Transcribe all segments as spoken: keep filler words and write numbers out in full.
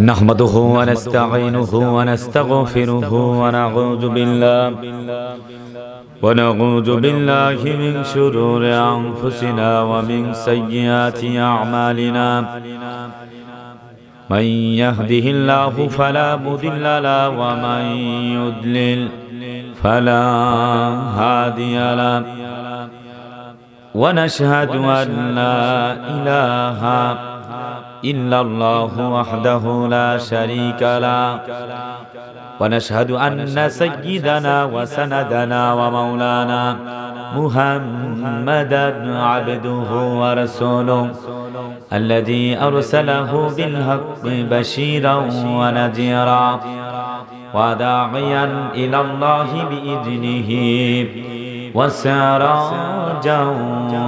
نحمده ونستعينه ونستغفره ونعوذ بالله ونعوذ بالله من شرور أنفسنا ومن سيئات أعمالنا من يهده الله فلا مضل له ومن يضلل فلا هادي له ونشهد أن لا إله إلا الله وحده لا شريك له ونشهد أن سيدنا وسندنا ومولانا محمدا عبده ورسوله الذي أرسله بالحق بشيرا ونذيرا وداعيا إلى الله بإذنه وسراجا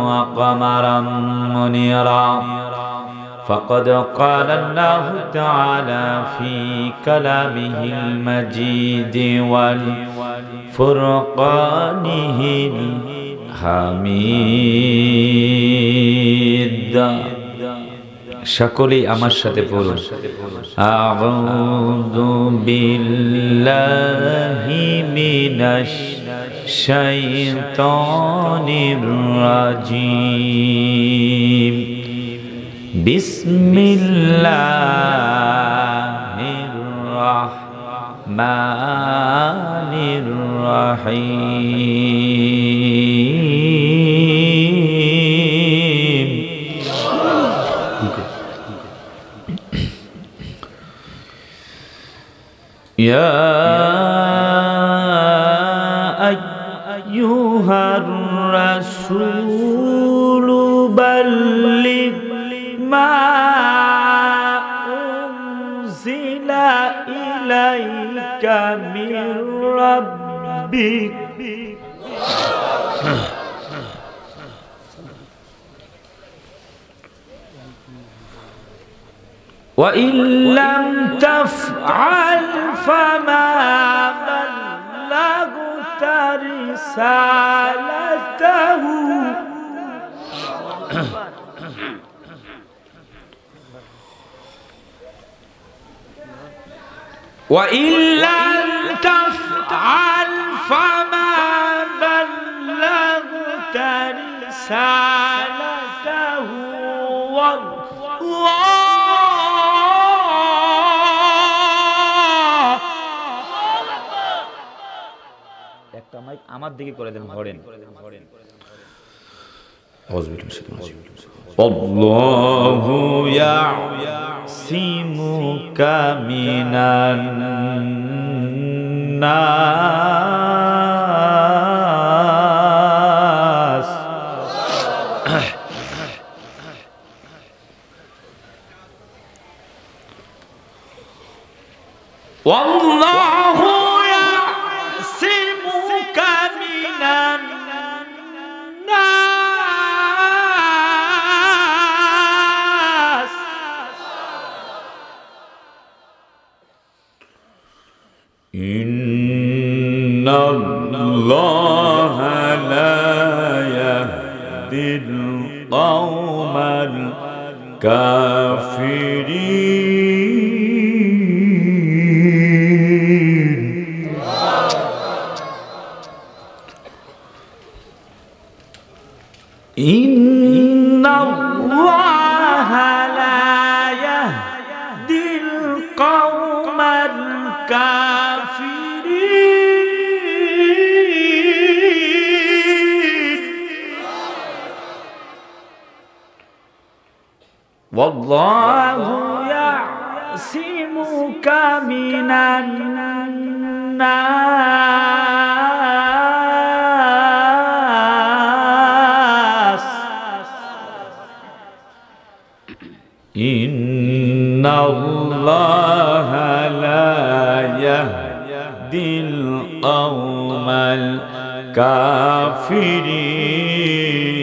وقمرا منيرا. فقد قال الله تعالى في كلامه المجيد والفرقانه الحميد. شكري أما الشتبول. أعوذ بالله من الشيطان الرجيم. بسم الله الرحمن الرحيم. يا أيها الرسول بلغ ما أنزل إليك من ربك وإن لم تفعل فما بلغت رسالته وإن لم تفعل فما بلغت رسالته والله একটা মাইক আমার দিকে করে দেন ধরেন والله يعصمك من الناس والله يعصمك من الناس إن الله لا يهدي القوم الكافرين. إن الله لا يهدي القوم الكافرين. والله يعصمك من الناس إن الله لا يهدي القوم الكافرين.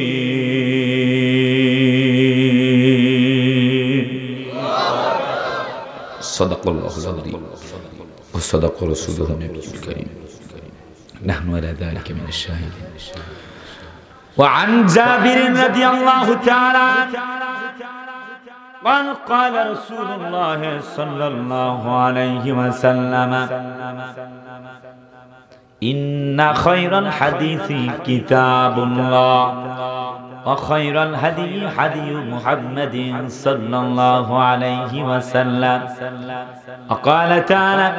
صدق الله العظيم وصدق رسوله النبي الكريم. نحن على ذلك من الشاهدين. وعن جابر رضي الله تعالى قال قال رسول الله صلى الله عليه وسلم إن خير الحديث كتاب الله وخير الهدي هدي محمد صلى الله عليه وسلم. وقال تعالى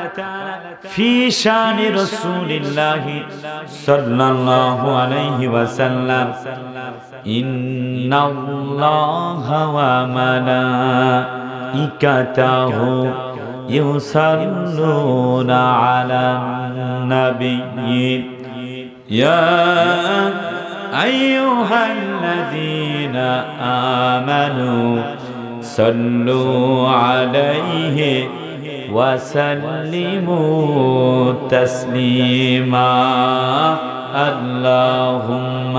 في شان رسول الله صلى الله عليه وسلم إن الله وملائكته يصلون على النبي يا أيها الذين آمنوا صلوا عليه وسلموا تسليما اللهم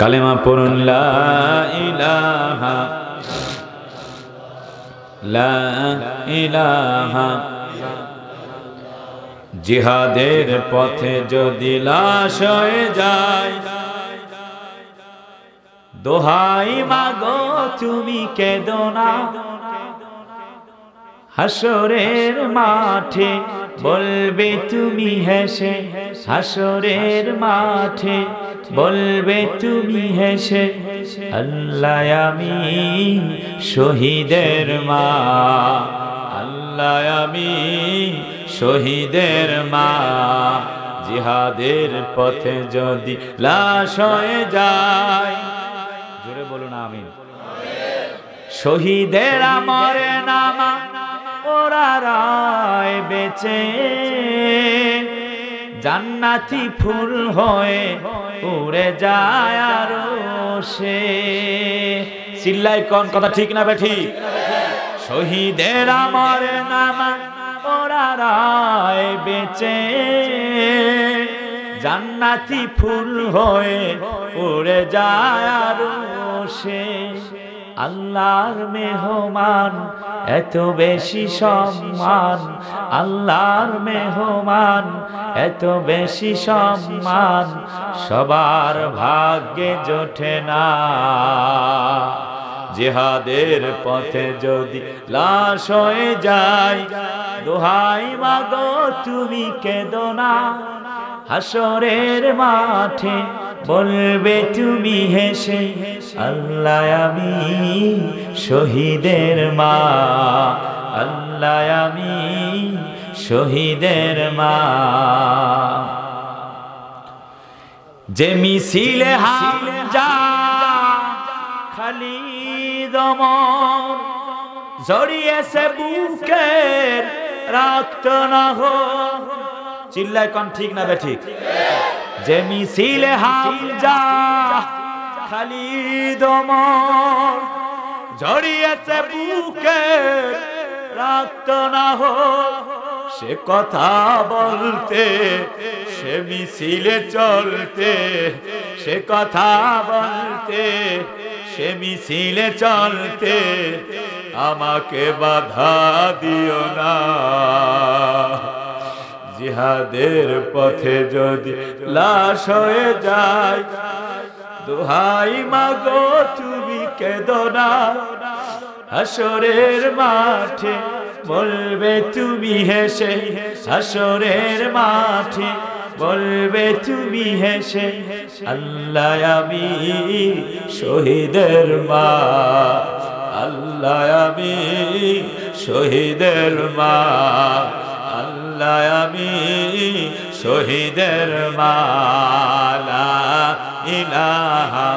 كلمة قولوا لا إله لا إله জিহাদের পথে যদি লাশ হয়ে যায় দোহাই মাগো তুমি কেঁদো না হাসরের মাঠে বলবে তুমি হেসে হাসরের মাঠে বলবে তুমি হেসে আল্লাহ আমি শহীদের মা আল্লাহ আমি শহীদের মা জিহাদের পথে যদি লাশ হয়ে যায় জোরে বলুন আমিন শহীদের মরে না মা ওরা রায় বেঁচে জান্নাতি ফুল হয়ে উড়ে যায় আর সে চিল্লাই কোন কথা ঠিক না বে ঠিক শহীদের মরে না মা ওরা রায় বেঁচে জান্নাতি ফুল হয়ে উড়ে যায় আর সে আল্লাহর মেহমান এত বেশি সম্মান আল্লাহর মেহমান এত বেশি সম্মান সবার ভাগ্যে জোটে না জিহাদের পথে যদি লাশ হয়ে যায় দোহাই মাগো তুমি কেঁদো না হাসরের মাঠে বলবে তুমি হেসে আল্লাহ আমি শহীদের মা আল্লাহ আমি শহীদের মা যে মিছিলে হামজা খালিদ অমর জড়িয়েছে বুকের রক্ত না হো চিল্লায় কোন ঠিক না বে ঠিক যে মিছিলে হামজা খালিদ অমর ঝরিয়েছে বুকে রক্ত না হো সে কথা বলতে সে মিছিলে চলতে সে কথা বলতে সে মিছিলে চলতে আমাকে বাধা দিও না জিহাদের পথে যদি লাশ হয়ে যায় দোহাই মাগো তুমি কেঁদো না হাসরের মাঠে বলবে তুমি হেসে হাসরের মাঠে বলবে তুমি হেসে আল্লাহ আমি শহীদের মা আল্লাহ আমি শহীদের মা আল্লাহ আমি শহীদের মা লা ইলাহা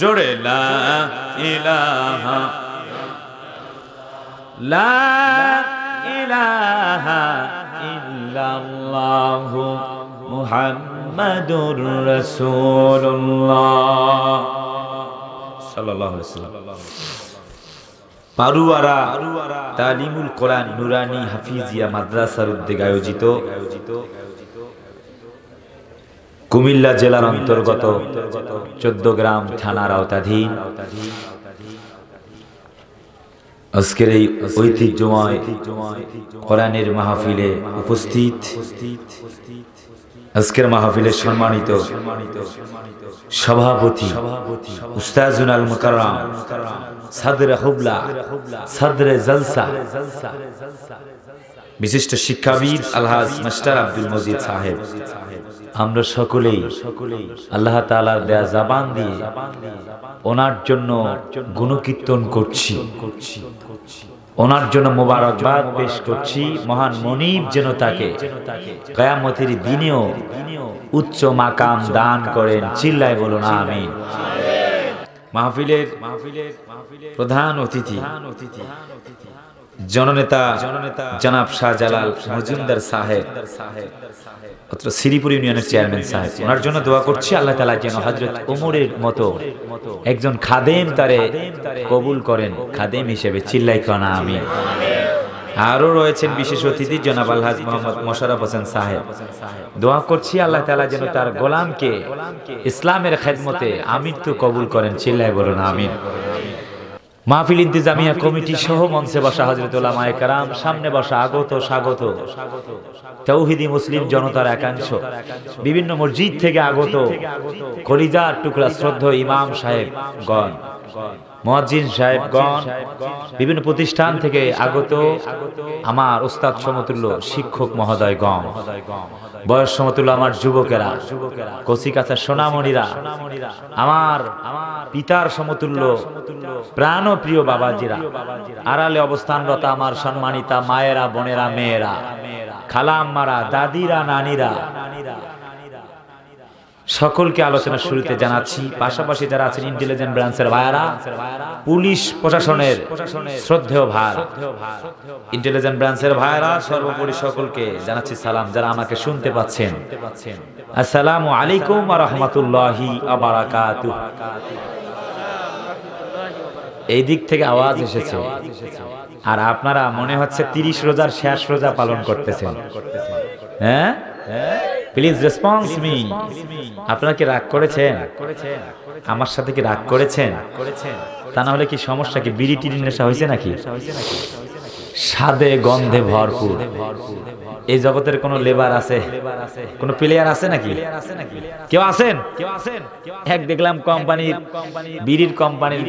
জোরে লা ইলাহা লা ইলাহা ইল্লাল্লাহ মুহাম্মাদুর রাসূলুল্লাহ সাল্লাল্লাহু আলাইহি ওয়াসাল্লাম। পারুয়ারা তালিমুল কোরআন নুরানি হাফিজিয়া মাদ্রাসার উদ্যোগে আয়োজিত কুমিল্লা জেলার অন্তর্গত চৌদ্দগ্রাম থানার আওতাধীন আজকের এই ঐতিহ্যময় কোরআনের মাহফিলে উপস্থিত আজকের মাহফিলের সম্মানিত সভাপতি উস্তাজুল মুকাররম সাদরে হুবলা সাদরে জলসা বিশিষ্ট শিক্ষাবিদ আলহাজ মাস্টার আব্দুল মজিদ সাহেব, আমরা সকলেই আল্লাহ তাআলার দেয়া জবান দিয়ে ওনার জন্য গুণকীর্তন করছি, ওনার জন্য মোবারকবাদ পেশ করছি। মহান মনিব যেন তাকে কিয়ামতের দিনেও উচ্চ মাকাম দান করেন, চিল্লায় বলুন আমিন। মাহফিলের প্রধান অতিথি জননেতা জনাব শাহজালাল মজুমদার সাহেব, অত্র শ্রীপুর ইউনিয়নের চেয়ারম্যান সাহেব, ওনার জন্য দোয়া করছি আল্লাহ তাআলা যেন হযরত ওমরের মতো একজন খাদেম তারে কবুল করেন খাদেম হিসেবে, চিল্লাই কনা আমিন। আরো রয়েছেন বিশেষ অতিথি জনাব আলহাজ মোহাম্মদ মোশাররফ হোসেন সাহেব, দোয়া করছি আল্লাহ তাআলা যেন তার গোলামকে ইসলামের খেদমতে আমৃত্যু কবুল করেন, চিল্লাই বলুন আমিন। মাহফিল ইন্তেজামিয়া কমিটি সহ মঞ্চে বসা হযরত উলামায়ে কেরাম, সামনে বসা আগত স্বাগত তাওহীদি মুসলিম জনতার একাংশ, বিভিন্ন মসজিদ থেকে আগত কলিজার টুকরা শ্রদ্ধেয় ইমাম সাহেবগণ, মুয়াজ্জিন সাহেবগণ, বিভিন্ন প্রতিষ্ঠান থেকে আগত আমার উস্তাদ সমতুল্য শিক্ষক মহোদয়গণ, বয়স সমতুল্য আমার যুবকেরা, কচিকাঁচা সোনামণিরা, আমার পিতার সমতুল্য প্রাণপ্রিয় বাবাজিরা, আড়ালে অবস্থানরত আমার সম্মানিতা মায়েরা, বোনেরা, মেয়েরা, খালাম্মারা, দাদিরা, নানিরা, সকলকে আলোচনা শুরুতে জানাচ্ছি। পাশাপাশি যারা আছেন ইন্টেলিজেন্ট ব্রাঞ্চের ভাইরা, পুলিশ প্রশাসনের শ্রদ্ধেয় ভাই, ইন্টেলিজেন্ট ব্রাঞ্চের ভাইরা, সর্বোপরি সকলকে জানাচ্ছি সালাম। যারা আমাকে শুনতে পাচ্ছেন, আসসালামু আলাইকুম ওয়া রাহমাতুল্লাহি ওয়া বারাকাতুহু। এই দিক থেকে আওয়াজ এসেছে, আর আপনারা মনে হচ্ছে তিরিশ রোজার শেষ রোজা পালন করতেছেন। হ্যাঁ, প্লিজ রেসপন্স মি। আপনারা কি রাগ করেছেন? আমার সাথে কি রাগ করেছেন? তা না হলে কি সমস্যা? কি বিড়ি টিড়ি নেশা হয়েছে নাকি? স্বাদে গন্ধে ভরপুর এই জগতের কোন লেবার আছে? কোন প্লেয়ার আছে নাকি? কেউ আছেন? এক দেখলাম কোম্পানির বিড়ির কোম্পানির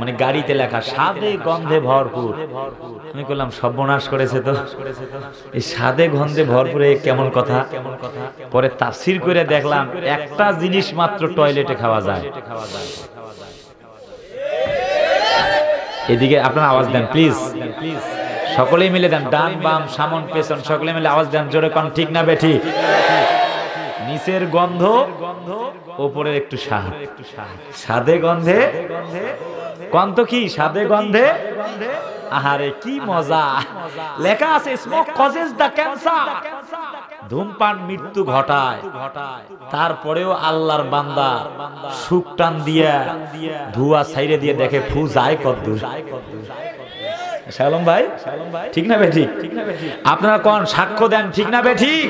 মানে গাড়িতে লেখা স্বাদে গন্ধে ভরপুর। আমি বললাম সর্বনাশ করেছে তো, এই স্বাদে গন্ধে ভরপুর কেমন কথা? পরে তাফসীর করে দেখলাম একটা জিনিস মাত্র টয়লেটে খাওয়া যায়। এদিকে আপনারা আওয়াজ দেন প্লিজ, সকলেই মিলে দেন, ডান বাম সামন পেছন সকলে মিলে আওয়াজ দেন জোরে, কারণ ঠিক না বেঠিক? নিচের গন্ধ ওপরে একটু স্বাদ, স্বাদে গন্ধে গন্ধ কি স্বাদে গন্ধে, আহারে কি মজা। লেখা আছে স্মোক কজেস দ্য ক্যান্সার, ধূমপান মৃত্যু ঘটায়, তারপরেও আল্লাহর বান্দা সুখ টান দিয়া ধোয়া ছাইরে দিয়ে দেখে ফু যায় কদ্দুর। শালম ভাই ঠিক না বেঠিক? আপনারা কোন সাক্ষ্য দেন ঠিক না বেঠিক?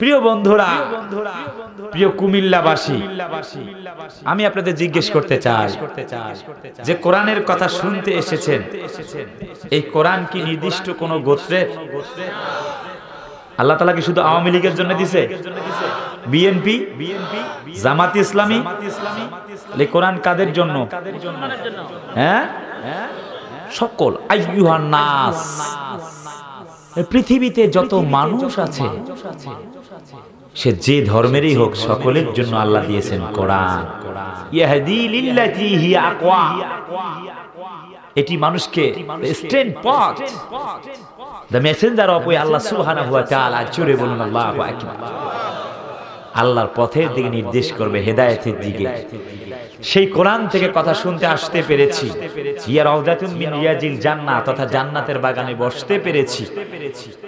প্রিয় বন্ধুরা, প্রিয় কুমিল্লাবাসী, আমি আপনাদের জিজ্ঞেস করতে চাই যে কোরআনের কথা শুনতে এসেছেন, এই কোরআন কি নির্দিষ্ট কোন গোত্রের? আল্লাহ তাআলা কি শুধু আওয়ামী লীগের জন্য দিয়েছে? বিএনপি, জামাত ইসলামী, এই কোরআন কাদের জন্য? হ্যাঁ, সকল আইয়ুহান নাস, পৃথিবীতে যত মানুষ আছে সে যে ধর্মেরই হোক সকলের জন্য আল্লাহ দিয়েছেন কোরআন। ইয়াহদি লিল্লাতি হিয়া আকওয়া, এটি মানুষকে স্ট্রেট পথ, দ্য মেসেঞ্জার অফ আল্লাহ সুবহানাহু ওয়া তাআলা, জোরে বলুন আল্লাহু আকবার। আল্লাহর পথের দিকে নির্দেশ করবে, হেদায়েতের দিকে। সেই কোরআন থেকে কথা শুনতে আসতে পেরেছি, ইয়া রাউদাতুম মিন রিয়াজিল জান্নাহ, তথা জান্নাতের বাগানে বসতে পেরেছি।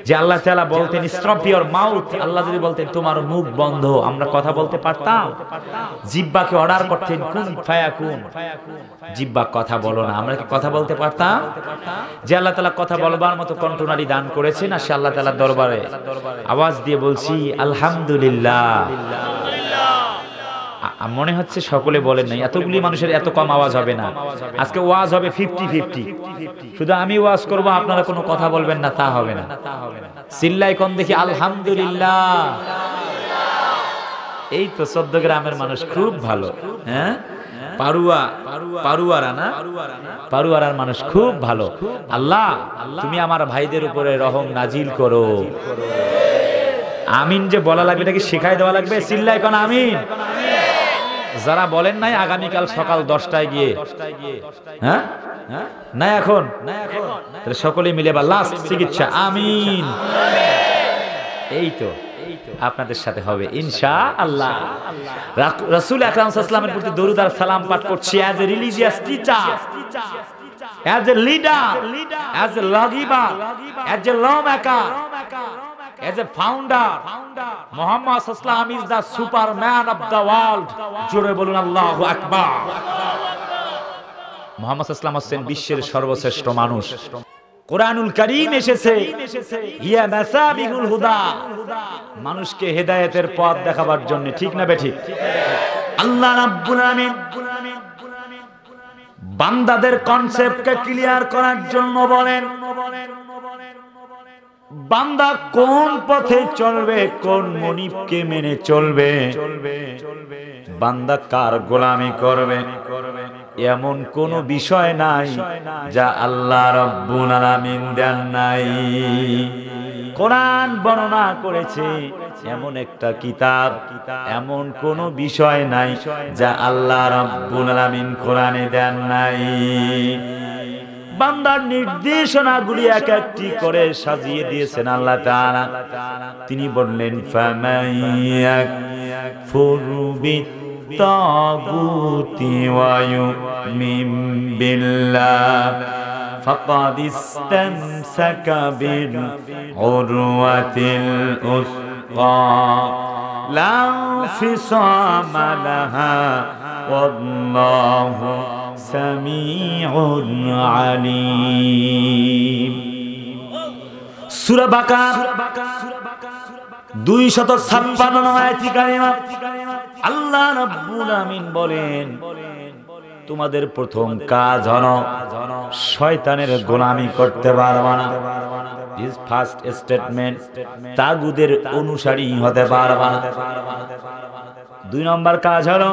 যে আল্লাহ তাআলা বলতেন স্টপ ইওর মাউথ, আল্লাহ যদি বলতেন তোমার মুখ বন্ধ, আমরা কথা বলতে পারতাম? জিহ্বাকে অর্ডার করতেন কুন ফায়াকুন, জিহ্বা কথা বলো না, আমরা কি কথা বলতে পারতাম? যে আল্লাহ তাআলা কথা বলবার মতো কণ্ঠনালী দান করেছেন, আর সে আল্লাহ তাআলার দরবারে আওয়াজ দিয়ে বলছি আলহামদুলিল্লাহ। মনে হচ্ছে সকলে বলেন নাই এতগুলি মানুষের এত কম আওয়াজ হবে না। আজকে ওয়াজ হবে পঞ্চাশ পঞ্চাশ, শুধু আমি ওয়াজ করব, আপনারা কোনো কথা বলবেন না তা হবে না। চিল্লাই কোন দেখি আলহামদুলিল্লাহ। এই তো চৌদ্দগ্রামের মানুষ খুব ভালো, হ্যাঁ পারুয়া পারুয়ারা না পারুয়ারার মানুষ খুব ভালো। আল্লাহ তুমি আমার ভাইদের উপরে রহম নাজিল করো। আমিন যে বলা লাগবে এটা কি শেখায় দেওয়া লাগবে? চিল্লায় কোন আমিন। যারা বলেন নাই আগামীকাল সকাল দশটায় গিয়ে, হ্যাঁ না এখন তাহলে সকলে মিলে বা লাস্ট চিকিৎসা আমিন। এই তো আপনাদের সাথে হবে ইনশাআল্লাহ। রাসূল আকরাম সাল্লাল্লাহু আলাইহি ওয়াসাল্লামের প্রতি দরুদ আর সালাম পাঠ করছি। As a religious teacher, as a leader, as a lawgiver, as a lawmaker, as a founder, Muhammad সাল্লাল্লাহু আলাইহি ওয়াসাল্লাম is the superman of the world. জোরে বলুন আল্লাহু আকবার। মুহাম্মদ সাল্লাল্লাহু আলাইহি ওয়াসাল্লাম হচ্ছেন বিশ্বের সর্বশ্রেষ্ঠ মানুষ। কোরআনুল কারীম এসেছে ইয়া মাসাবিহুল হুদা, মানুষকে হেদায়েতের পথ দেখাবার জন্য, ঠিক না বে ঠিক? আল্লাহ রাব্বুল আমিন বান্দাদের কনসেপ্টকে ক্লিয়ার করার জন্য বলেন, বান্দা কোন পথে চলবে, কোন মনিবকে মেনে চলবে, বান্দা কার গোলামি করবে, এমন কোন বিষয় নাই যা আল্লাহ রাব্বুল আলামিন দেন নাই। কোরআন বর্ণনা করেছে এমন একটা কিতাব, এমন কোন বিষয় নাই যা আল্লাহ রাব্বুল আলামিন কোরআনে দেন নাই। বান্দার নির্দেশনাগুলি এক একটি করে সাজিয়ে দিয়েছেন আল্লাহ তাআলা। তিনি বললেন ফামাইয়াক ফুরবি তাগুতি ওয়া ইউমিন বিল্লাহ ফাকাদ ইসতামসাকা বিল উরওয়াতিল উসকা লা ফিসামা লাহা ওয়াল্লাহু সামিউন আলীম। সূরা বাকারা দুইশত ছাপ্পান্ন নম্বর আয়াতে কারিমা আল্লাহ রাব্বুল আমিন বলেন, তোমাদের প্রথম কাজ হলো শয়তানের গোলামি করতে পারবা না। দিস ফার্স্ট স্টেটমেন্ট, তাগুদের অনুসারী হতে পারবা না। দুই নম্বর কাজ হলো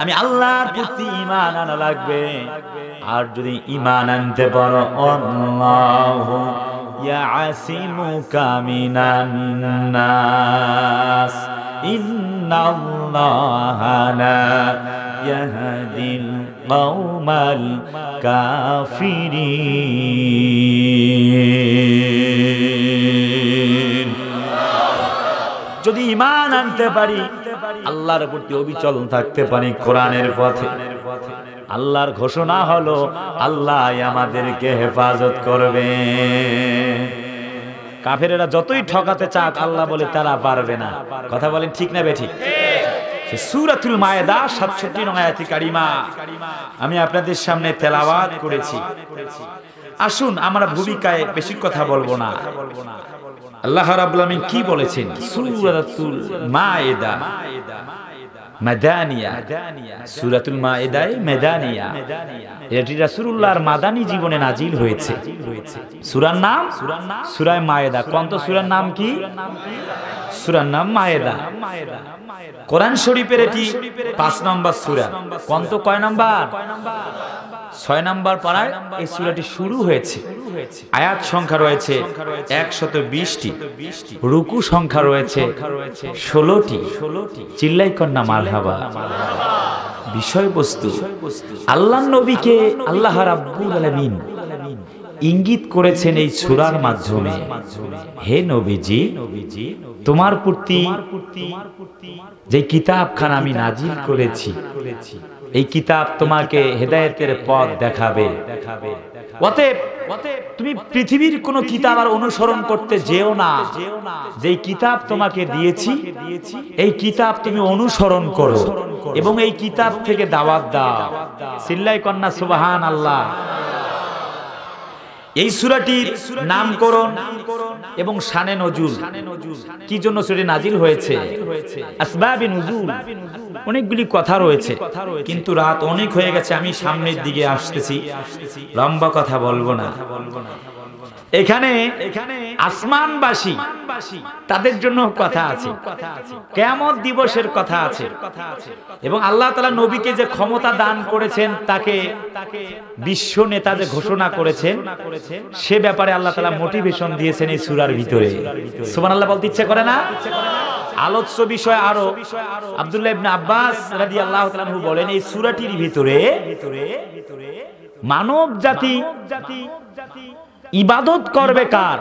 আমি আল্লাহর প্রতি ঈমান আনা লাগবে। আর যদি ঈমান আনতে পারো আল্লাহু ইয়াসিমুকা মিনান নাস ইন্নাল্লাহা লা ইয়াহদিল কওমাল কাফিরিন। যদি ঈমান আনতে পারি, আল্লাহর প্রতি অবিচল থাকতে পারি কোরআনের পথে, আল্লাহর ঘোষণা হলো আল্লাহ আমাদেরকে হেফাজত করবে। কাফেরেরা যতই ঠকাতে চাক আল্লাহ বলে তারা পারবে না। কথা বলেন ঠিক না বেঠিক? সূরাতুল মায়েদা সাতষট্টি নং আয়াতে কারিমা আমি আপনাদের সামনে তেলাওয়াত করেছি। আসুন আমরা ভূমিকায় বেশি কথা বলবো না। আল্লাহ রাব্বুল আমিন কি বলেছেন? সূরাতুল মায়েদা মাদানিয়া, সূরাতুল মায়েদায় মাদানিয়া, এটি রাসূলুল্লাহর মাদানী জীবনে নাজিল হয়েছে। সূরার নাম সূরা মায়েদা। কোনটা সূরার নাম কি? সূরার নাম মায়েদা। কোরআন শরীফের এটি পাঁচ নম্বর সূরা। কোনটা কয় নম্বর? ছয় নম্বর পারায় এই সূরাটি শুরু হয়েছে। আয়াত সংখ্যা রয়েছে একশত বিশটি, রুকু সংখ্যা রয়েছে ষোলোটি। চিল্লাই কন্যা মারহাবা। বিষয়বস্তু আল্লাহর নবীকে আল্লাহ রাব্বুল আলামিন ইঙ্গিত করেছেন এই সূরার মাধ্যমে, হে নবীজি তোমার প্রতি যে কিতাবখান আমি নাজিল করেছি এই কিতাব তোমাকে হেদায়েতের পথ দেখাবে। অতএব তুমি পৃথিবীর কোন কিতাব আর অনুসরণ করতে যেও না। যে কিতাব তোমাকে দিয়েছি এই কিতাব তুমি অনুসরণ করো এবং এই কিতাব থেকে দাওয়াত দাও। সিল্লাই কন্যা সুবহানাল্লাহ। এই সূরাটির নামকরণ এবং শানে নজুল কি জন্য সূরাটি নাজিল হয়েছে, আসবাবে নুজুল, অনেকগুলি কথা রয়েছে, কিন্তু রাত অনেক হয়ে গেছে, আমি সামনের দিকে আসতেছি, লম্বা কথা বলবো না। এখানে আসমানবাসী তাদের জন্য কথা আছে, কিয়ামত দিবসের কথা আছে, এবং আল্লাহ তাআলা নবীকে যে ক্ষমতা দান করেছেন, তাকে বিশ্ব নেতা যে ঘোষণা করেছেন, সে ব্যাপারে আল্লাহ তাআলা মোটিভেশন দিয়েছেন এই সূরার ভিতরে। সুবহানাল্লাহ বলতে ইচ্ছে করে না? আলোচ্য বিষয় আরো আব্দুল্লাহ ইবনে আব্বাস রাদিয়াল্লাহু তাআলা আনহু বলেন, এই সূরাটির ভিতরে মানব জাতি ইবাদত করবে কার,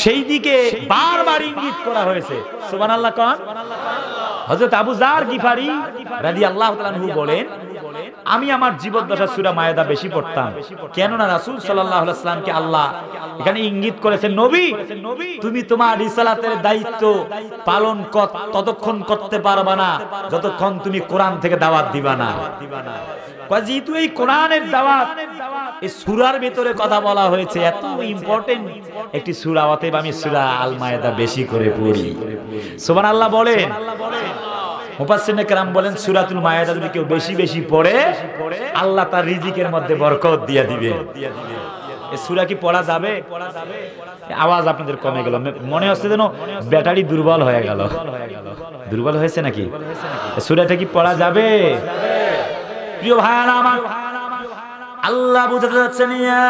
সেই দিকে বারবার ইঙ্গিত করা হয়েছে। সুবহানাল্লাহ কোন হযরত আবু যার গিফারি রাদিয়াল্লাহু তাআলা আনহু বলেন, আমি আমার জীবদ্দশা সূরা মায়েদা বেশি পড়তাম, কেননা রাসূল সাল্লাল্লাহু আলাইহি ওয়াসাল্লামকে আল্লাহ এখানে ইঙ্গিত করেছেন, নবী তুমি তোমার রিসালাতের দায়িত্ব পালন ততক্ষণ করতে পারবে না যতক্ষণ তুমি কোরআন থেকে দাওয়াত দিবা না। যেহেতু এই কোরআনের দাওয়াত এই সূরার ভিতরে কথা বলা হয়েছে, এত ইম্পর্টেন্ট একটি সূরা, অতএব আমি সূরা আল মায়েদা বেশি করে পড়ি। সুবহানাল্লাহ বলেন। মুফাসসিরুন কিরাম বলেন, সূরাতুল মায়েদা যদি কেউ বেশি বেশি পড়ে, আল্লাহ তার রিজিকের মধ্যে বরকত দিয়ে দিবে। এই সূরা কি পড়া যাবে? আওয়াজ আপনাদের কমে গেল, মনে হচ্ছে যেন ব্যাটারি দুর্বল হয়ে গেল। দুর্বল হয়েছে নাকি? সূরাটা কি পড়া যাবে? প্রিয় ভাইরা আমার, আল্লাহ বুঝাতে যাচ্ছেন, ইয়া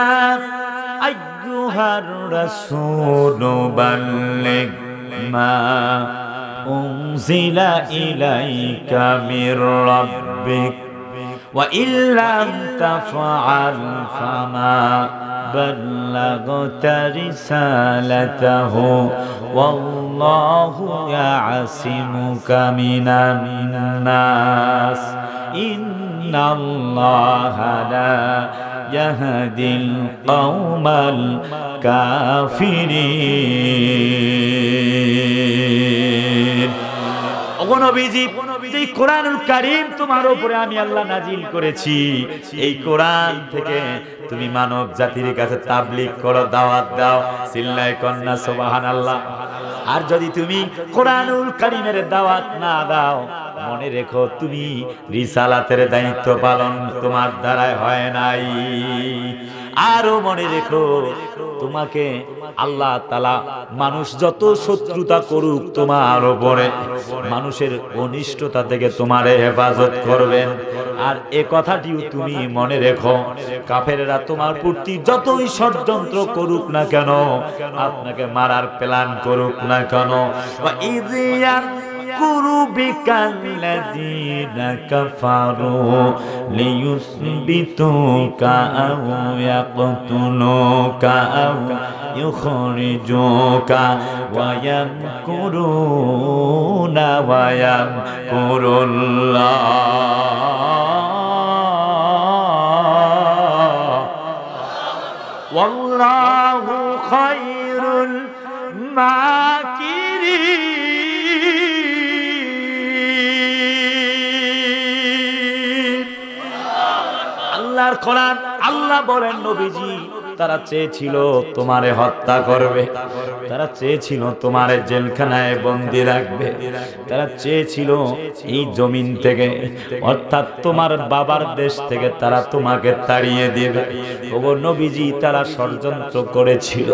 আইয়ুহার রাসূল বাল্লিগ মা উনজিলা ইলাইকা মির রাব্বিক ওয়া ইল্লাম তাফআল ফামা বাল্লাগতা রিসালাতাহু ওয়াল্লাহু ইয়াসিমুকা মিনান নাস ইন্নাল্লাহা লা ইয়াহদিল কওমাল কাফিরিন। ওগো নবীজি, এই কোরআনুল কারীম তোমার উপরে আমি আল্লাহ নাজিল করেছি, এই কোরআন থেকে তুমি মানব জাতির কাছে তাবলীগ করো, দাওয়াত দাও। চিল্লায় কন্যা সুবহানাল্লাহ। আর যদি তুমি কোরআনুল কারীমের দাওয়াত না দাও, মনে রেখো তুমি রিসালাতের দায়িত্ব পালন তোমার দ্বারাই হয় নাই। আরো মনে রেখো, তোমাকে আল্লাহ তাআলা মানুষ যত শত্রুতা করুক, তোমার উপরে মানুষের অনিষ্টতা থেকে তোমারে হেফাজত করবেন। আর এ কথাটিও তুমি মনে রেখো, কাফেররা তোমার প্রতি যতই ষড়যন্ত্র করুক না কেন, আপনাকে মারার প্ল্যান করুক না কেন, ওয়াল্লাহু খায়রুল মাকিরিন। আল্লাহর কোরআন, আল্লাহ বলেন, নবীজি তারা চেয়েছিল তোমারে হত্যা করবে, তারা চেয়েছিল তোমারে জেলখানায় বন্দী রাখবে, তারা চেয়েছিল এই জমিন থেকে অর্থাৎ তোমার বাবার দেশ থেকে তারা তোমাকে তাড়িয়ে দেবে। ওগো নবীজি, তারা ষড়যন্ত্র করেছিল,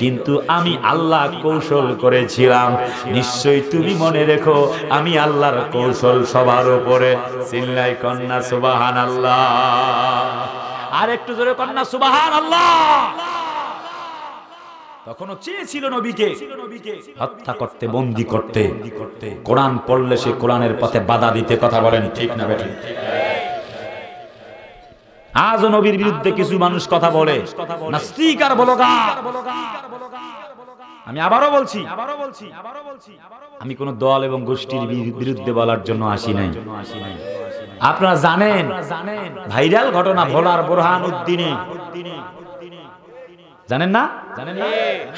কিন্তু আমি আল্লাহ কৌশল করেছিলাম। নিশ্চয়ই তুমি মনে রেখো, আমি আল্লাহর কৌশল সবার উপরে। চিল্লাই কন্যা সুবহানাল্লাহ। আর একটু জোরে কন্যা সুবহানাল্লাহ। তখনও চেয়েছিল নবীকে হত্যা করতে, বন্দী করতে। কোরআন পড়লে সে কোরআনের পথে বাধা দিতে, কথা বলেন ঠিক না বেঠিক? আজ নবীর বিরুদ্ধে কিছু মানুষ কথা বলে, নাস্তিক আর বলগার। আমি আবারও বলছি, আমি কোন দল এবং গোষ্ঠীর বিরুদ্ধে বলার জন্য আসি নাই। আপনারা জানেন, ভাইরাল ঘটনা ভোলার বোরহানউদ্দিনে জানেন না জানেন না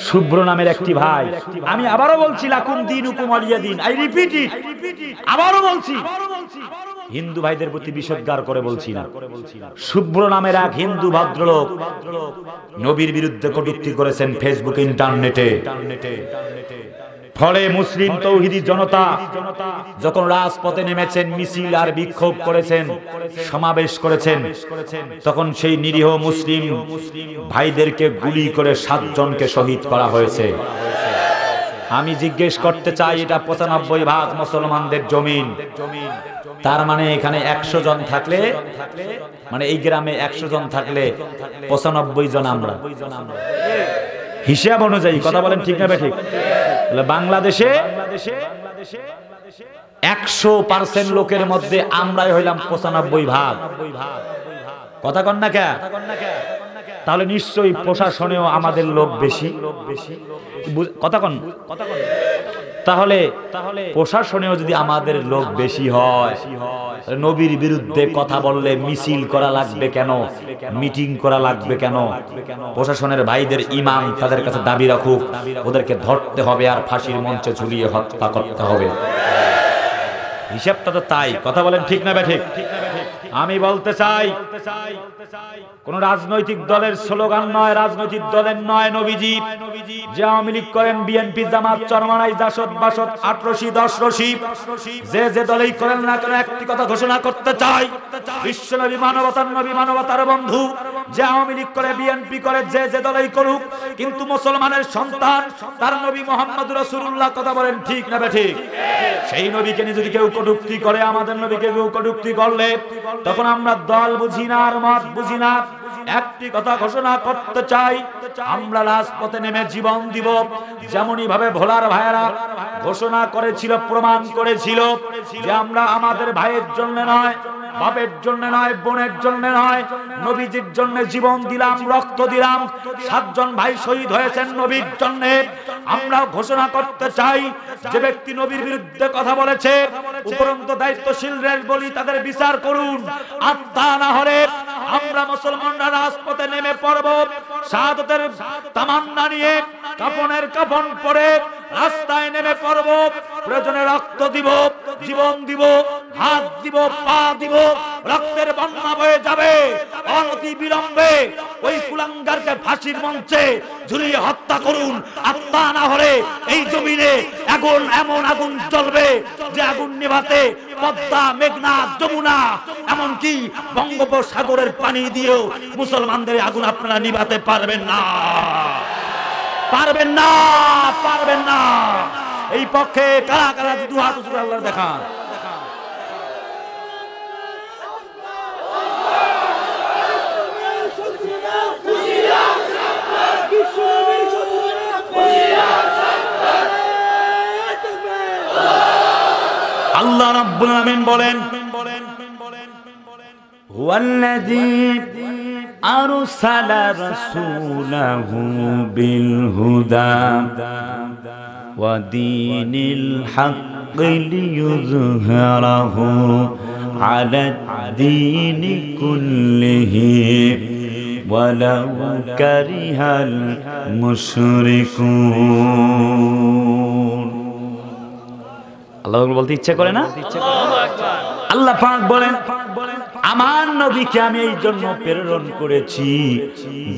শুভ্র নামের একটি ভাই আমি আবারো বলছি লাকুম দীনুকুম ওয়ালিয়াদিন আই রিপিট ইট আবারো বলছি হিন্দু ভাইদের প্রতি বিশদগার করে বলছি না শুভ্র নামের এক হিন্দু ভদ্রলোক নবীর বিরুদ্ধে কটূক্তি করেছেন ফেসবুক ইন্টারনেটে ফলে মুসলিম তৌহিদি জনতা যখন রাজপথে নেমেছেন মিছিল আর বিক্ষোভ করেছেন সমাবেশ করেছেন তখন সেই নিরীহ মুসলিম ভাইদেরকে গুলি করে সাতজনকে শহীদ করা হয়েছে আমি জিজ্ঞেস করতে চাই এটা পঁচানব্বই ভাগ মুসলমানদের জমিন তার মানে এখানে একশো জন থাকলে মানে এই গ্রামে একশো জন থাকলে পঁচানব্বই জন আমরা হিসাব অনুযায়ী কথা বলেন ঠিক না ঠিক তাহলে বাংলাদেশে একশো পার্সেন্ট লোকের মধ্যে আমরাই হইলাম পঁচানব্বই ভাগ কথা কন না কে তাহলে নিশ্চয়ই প্রশাসনেও আমাদের লোক বেশি কথা কন তাহলে প্রশাসনেও যদি আমাদের লোক বেশি হয় নবীর বিরুদ্ধে কথা বললে মিছিল করা লাগবে কেন মিটিং করা লাগবে কেন প্রশাসনের ভাইদের ইমান তাদের কাছে দাবি রাখুক ওদেরকে ধরতে হবে আর ফাঁসির মঞ্চে ঝুলিয়ে হত্যা করতে হবে হিসাবটা তো তাই কথা বলেন ঠিক না ব্যাঠিক আমি বলতে চাই কোন রাজনৈতিক দলের স্লোগান নয় রাজনৈতিক দলের নয় নবীজি যে আওয়ামী লীগ করেন বিএনপি জামাত চরমনাই জাসদ বাসদ আটরশি দশরশি যে যে দলেই করেন না কেন একটি কথা ঘোষণা করতে চাই বিশ্বনবী মানবতার নবী মানবতার বন্ধু যে আওয়ামী লীগ করে বিএনপি করে যে যে দলেই করুক কিন্তু মুসলমানের সন্তান তার নবী মোহাম্মদ রাসূলুল্লাহ কথা বলেন ঠিক না ঠিক সেই নবীকে নিয়ে যদি কেউ কটূক্তি করে আমাদের নবীকে কেউ কটূক্তি করলে তখন আমরা দল বুঝি না আর মত বুঝি না একটি কথা ঘোষণা করতে চাই আমরা রাজপথে নেমে জীবন দিব যেমনই ভাবে ভোলার ভাইয়েরা ঘোষণা করেছিল প্রমাণ করেছিল যে আমরা আমাদের ভাইয়ের জন্য নয় বাপের জন্য নয় বোনের জন্য নয় নবীজির জন্য জীবন দিলাম রক্ত দিলাম সাতজন ভাই শহীদ হয়েছেন নবীর জন্য আমরা ঘোষণা করতে চাই যে ব্যক্তি নবীর বিরুদ্ধে কথা বলেছে উপরন্ত দায়িত্বশীলরা বলি তাদের বিচার করুন আর তা না হলে আমরা মুসলমানরা রাজপথে নেমে পড়ব শাহাদাতের তামান্না নিয়ে কাফনের কাফন পরে রাস্তায় নেমে পড়ব প্রয়োজনে রক্ত দিব জীবন দিব হাত দিব পা দিব রক্তের বন্যা বয়ে যাবে অনতি বিলম্বে ওই কুলাঙ্গারকে ফাঁসির মঞ্চে ঝুলিয়ে হত্যা করুন আর তা না হলে এই জমিনে আগুন এমন আগুন জ্বলবে যে আগুন নিভাতে পদ্মা মেঘনা যমুনা এমনকি বঙ্গোপসাগরের পানি দিয়েও মুসলমানদের আগুন আপনারা নিভাতে পারবেন না পারবেন না পারবেন না এই পক্ষে কারা কারা দুহাত উঁচু করে আল্লাহর দেখান আল্লাহ রাব্বুল আমিন বলেন হুয়াল্লাযী আরসালা রাসূলাহু বিল হুদা ওয়া দীনিল হক লিইয়ুযহিরাহু আলাদ দীনি কুল্লিহি ওয়ালাউ কারিহাল মুশরিকুন আল্লাহ বলতে ইচ্ছে করে না আল্লাহ পাক বলেন আমার নবীকে আমি এই জন্য প্রেরণ করেছি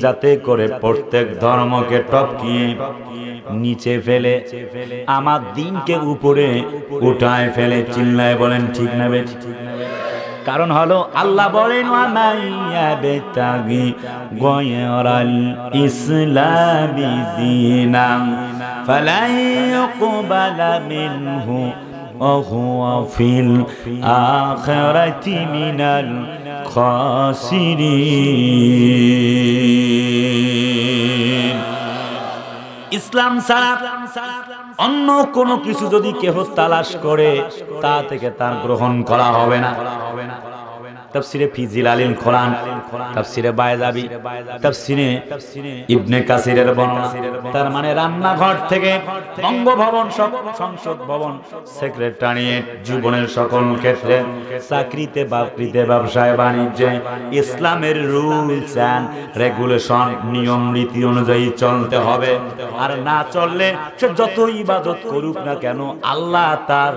যাতে করে প্রত্যেক ধর্মকে টপকিয়ে নিচে ফেলে আমার দ্বীনকে উপরে উঠায় ফেলে চিল্লায় বলেন ঠিক না বে কারণ হলো আল্লাহ বলেন وهو في الآخرة من الخاسرين ইসলাম ছাড়া অন্য কোনো কিছু যদি কেহ তালাশ করে তা থেকে তার গ্রহণ করা হবে না तफसीरे फी जिलालिल कुरान तफसीरे बायजाबी तफसीरे इब्ने कासिरेर बर्णना तार माने রান্নাঘর থেকে বঙ্গভবন সংসদ ভবন সেক্রেটারিয়েট জীবনের সকল ক্ষেত্রে চাকরিতে বাকরিতে ব্যবসায় বাণিজ্যে ইসলামের রুলস এন্ড রেগুলেশন নিয়ম নীতি অনুযায়ী চলতে হবে আর না চললে সে যত ইবাদত করুক না কেন আল্লাহ তার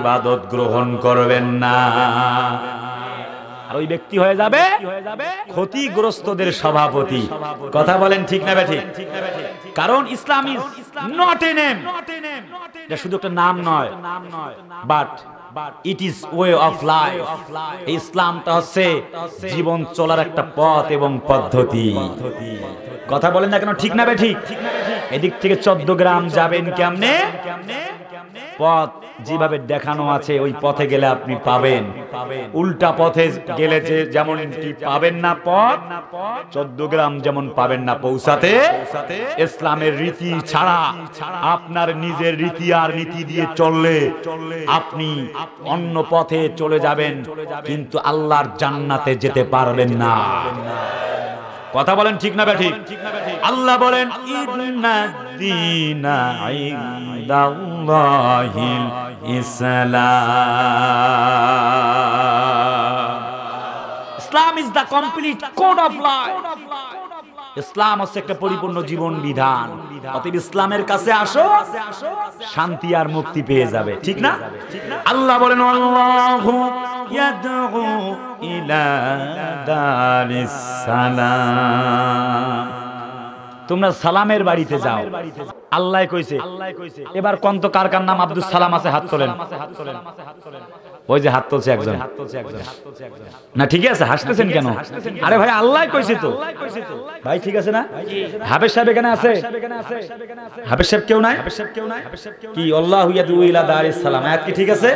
ইবাদত গ্রহণ করবেন না ওই ব্যক্তি হয়ে যাবে ক্ষতিগ্রস্তদের সভাপতি কথা বলেন ঠিক না বেঠিক কারণ ইসলাম ইজ নট এ নেম এটা শুধু একটা নাম নয় but it is way of life ইসলামটা হচ্ছে জীবন চলার একটা পথ এবং পদ্ধতি কথা বলেন না কেন ঠিক না বেঠিক এদিক থেকে চৌদ্দগ্রাম যাবেন কেমনে পথ যেভাবে দেখানো আছে ওই পথে গেলে আপনি পাবেন উল্টা পথে গেলে যে যেমন পাবেন না পথ চৌদ্দগ্রাম যেমন পাবেন না পৌঁছাতে ইসলামের রীতি ছাড়া আপনার নিজের রীতি আর নীতি দিয়ে চললে আপনি অন্য পথে চলে যাবেন কিন্তু আল্লাহর জান্নাতে যেতে পারবেন না কথা বলেন ঠিক না ঠিক আল্লাহ বলেন ইন্নাদিনা ইনদাল্লাহিল ইসলাম ইসলাম is the complete code of life ইসলাম হচ্ছে একটা পরিপূর্ণ জীবন বিধান অতএব ইসলামের কাছে আসো শান্তি আর মুক্তি পেয়ে যাবে ঠিক না আল্লাহ বলেন আল্লাহু ইয়াদউ ইলা দারিস সালাম তোমরা সালামের বাড়িতে যাও আল্লাহ কইছে এবার কোন তো কার কার নাম আব্দুল সালাম আছে হাত তোলেন ওই যে হাত তুলছে একজন না ঠিক আছে হাসতেছেন কেন আরে ভাই আল্লাহ কইছে তো ভাই ঠিক আছে না হাফেজ সাহেব এখানে আছে হাফেজ সাহেব কেউ নাই কি আল্লাহু ইয়াদউ ইলা দারিস সালাম আয়াত কি ঠিক আছে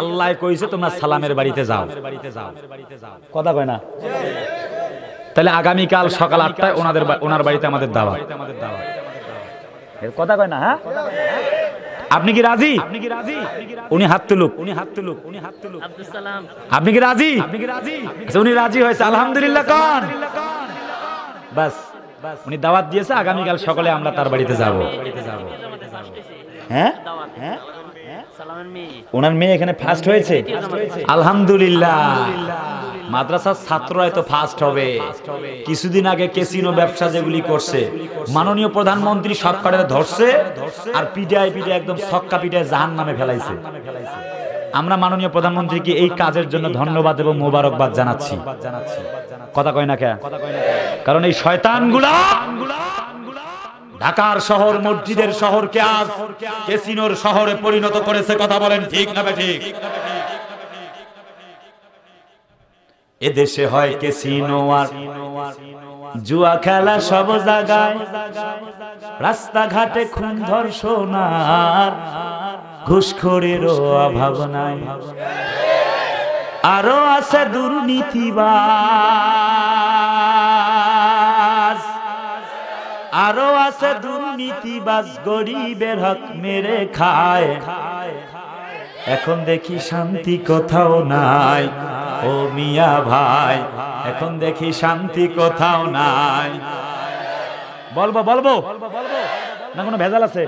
আল্লাহ কইছে তোমরা সালামের বাড়িতে যাও কথা কয় না তাহলে আগামী কাল সকাল আটটায় ওনাদের ওনার বাড়িতে আমাদের দাওয়াত এর কথা কয় না হ্যাঁ আপনি কি রাজি উনি হাত তুলুক উনি হাত তুলুক উনি হাত তুলুক আব্দুল সালাম আপনি কি রাজি আপনি কি রাজি আচ্ছা উনি রাজি হয়েছে আলহামদুলিল্লাহ কোন বাস উনি দাওয়াত দিয়েছে আগামী কাল সকালে আমরা তার বাড়িতে যাব হ্যাঁ হ্যাঁ সালামের মেয়ে ওনার মেয়ে এখানে ফার্স্ট হয়েছে আলহামদুলিল্লাহ মাদ্রাসার ছাত্ররা তো ফার্স্ট হবে কিছুদিন আগে ক্যাসিনো ব্যবসা যেগুলি করছে মাননীয় প্রধানমন্ত্রী সরকারের ধরছে আর পিডিআই পিডিআই একদম ছক্কা পিডিআই জাহান্নামে ফেলাইছে আমরা মাননীয় প্রধানমন্ত্রীকে এই কাজের জন্য ধন্যবাদ এবং মোবারকবাদ জানাচ্ছি কথা কয় না কেন কারণ এই শয়তানগুলা ঢাকার শহর মসজিদের শহরকে আজ ক্যাসিনোর শহরে পরিণত করেছে কথা বলেন ঠিক না ঠিক এদেশে হয় ক্যাসিনো আর জুয়া খেলা সব জায়গায় রাস্তাঘাটে খুন ধর্ষণ আর ঘুষখোরেরও অভাব নাই আরো আছে দুর্নীতিবাজ আরো আছে দুর্নীতিবাজ গরিবের হক মেরে খায় এখন দেখি শান্তি কোথাও নাই ও মিয়া ভাই এখন দেখি শান্তি কোথাও নাই বলবো বলবো না কোনো ভেজাল আছে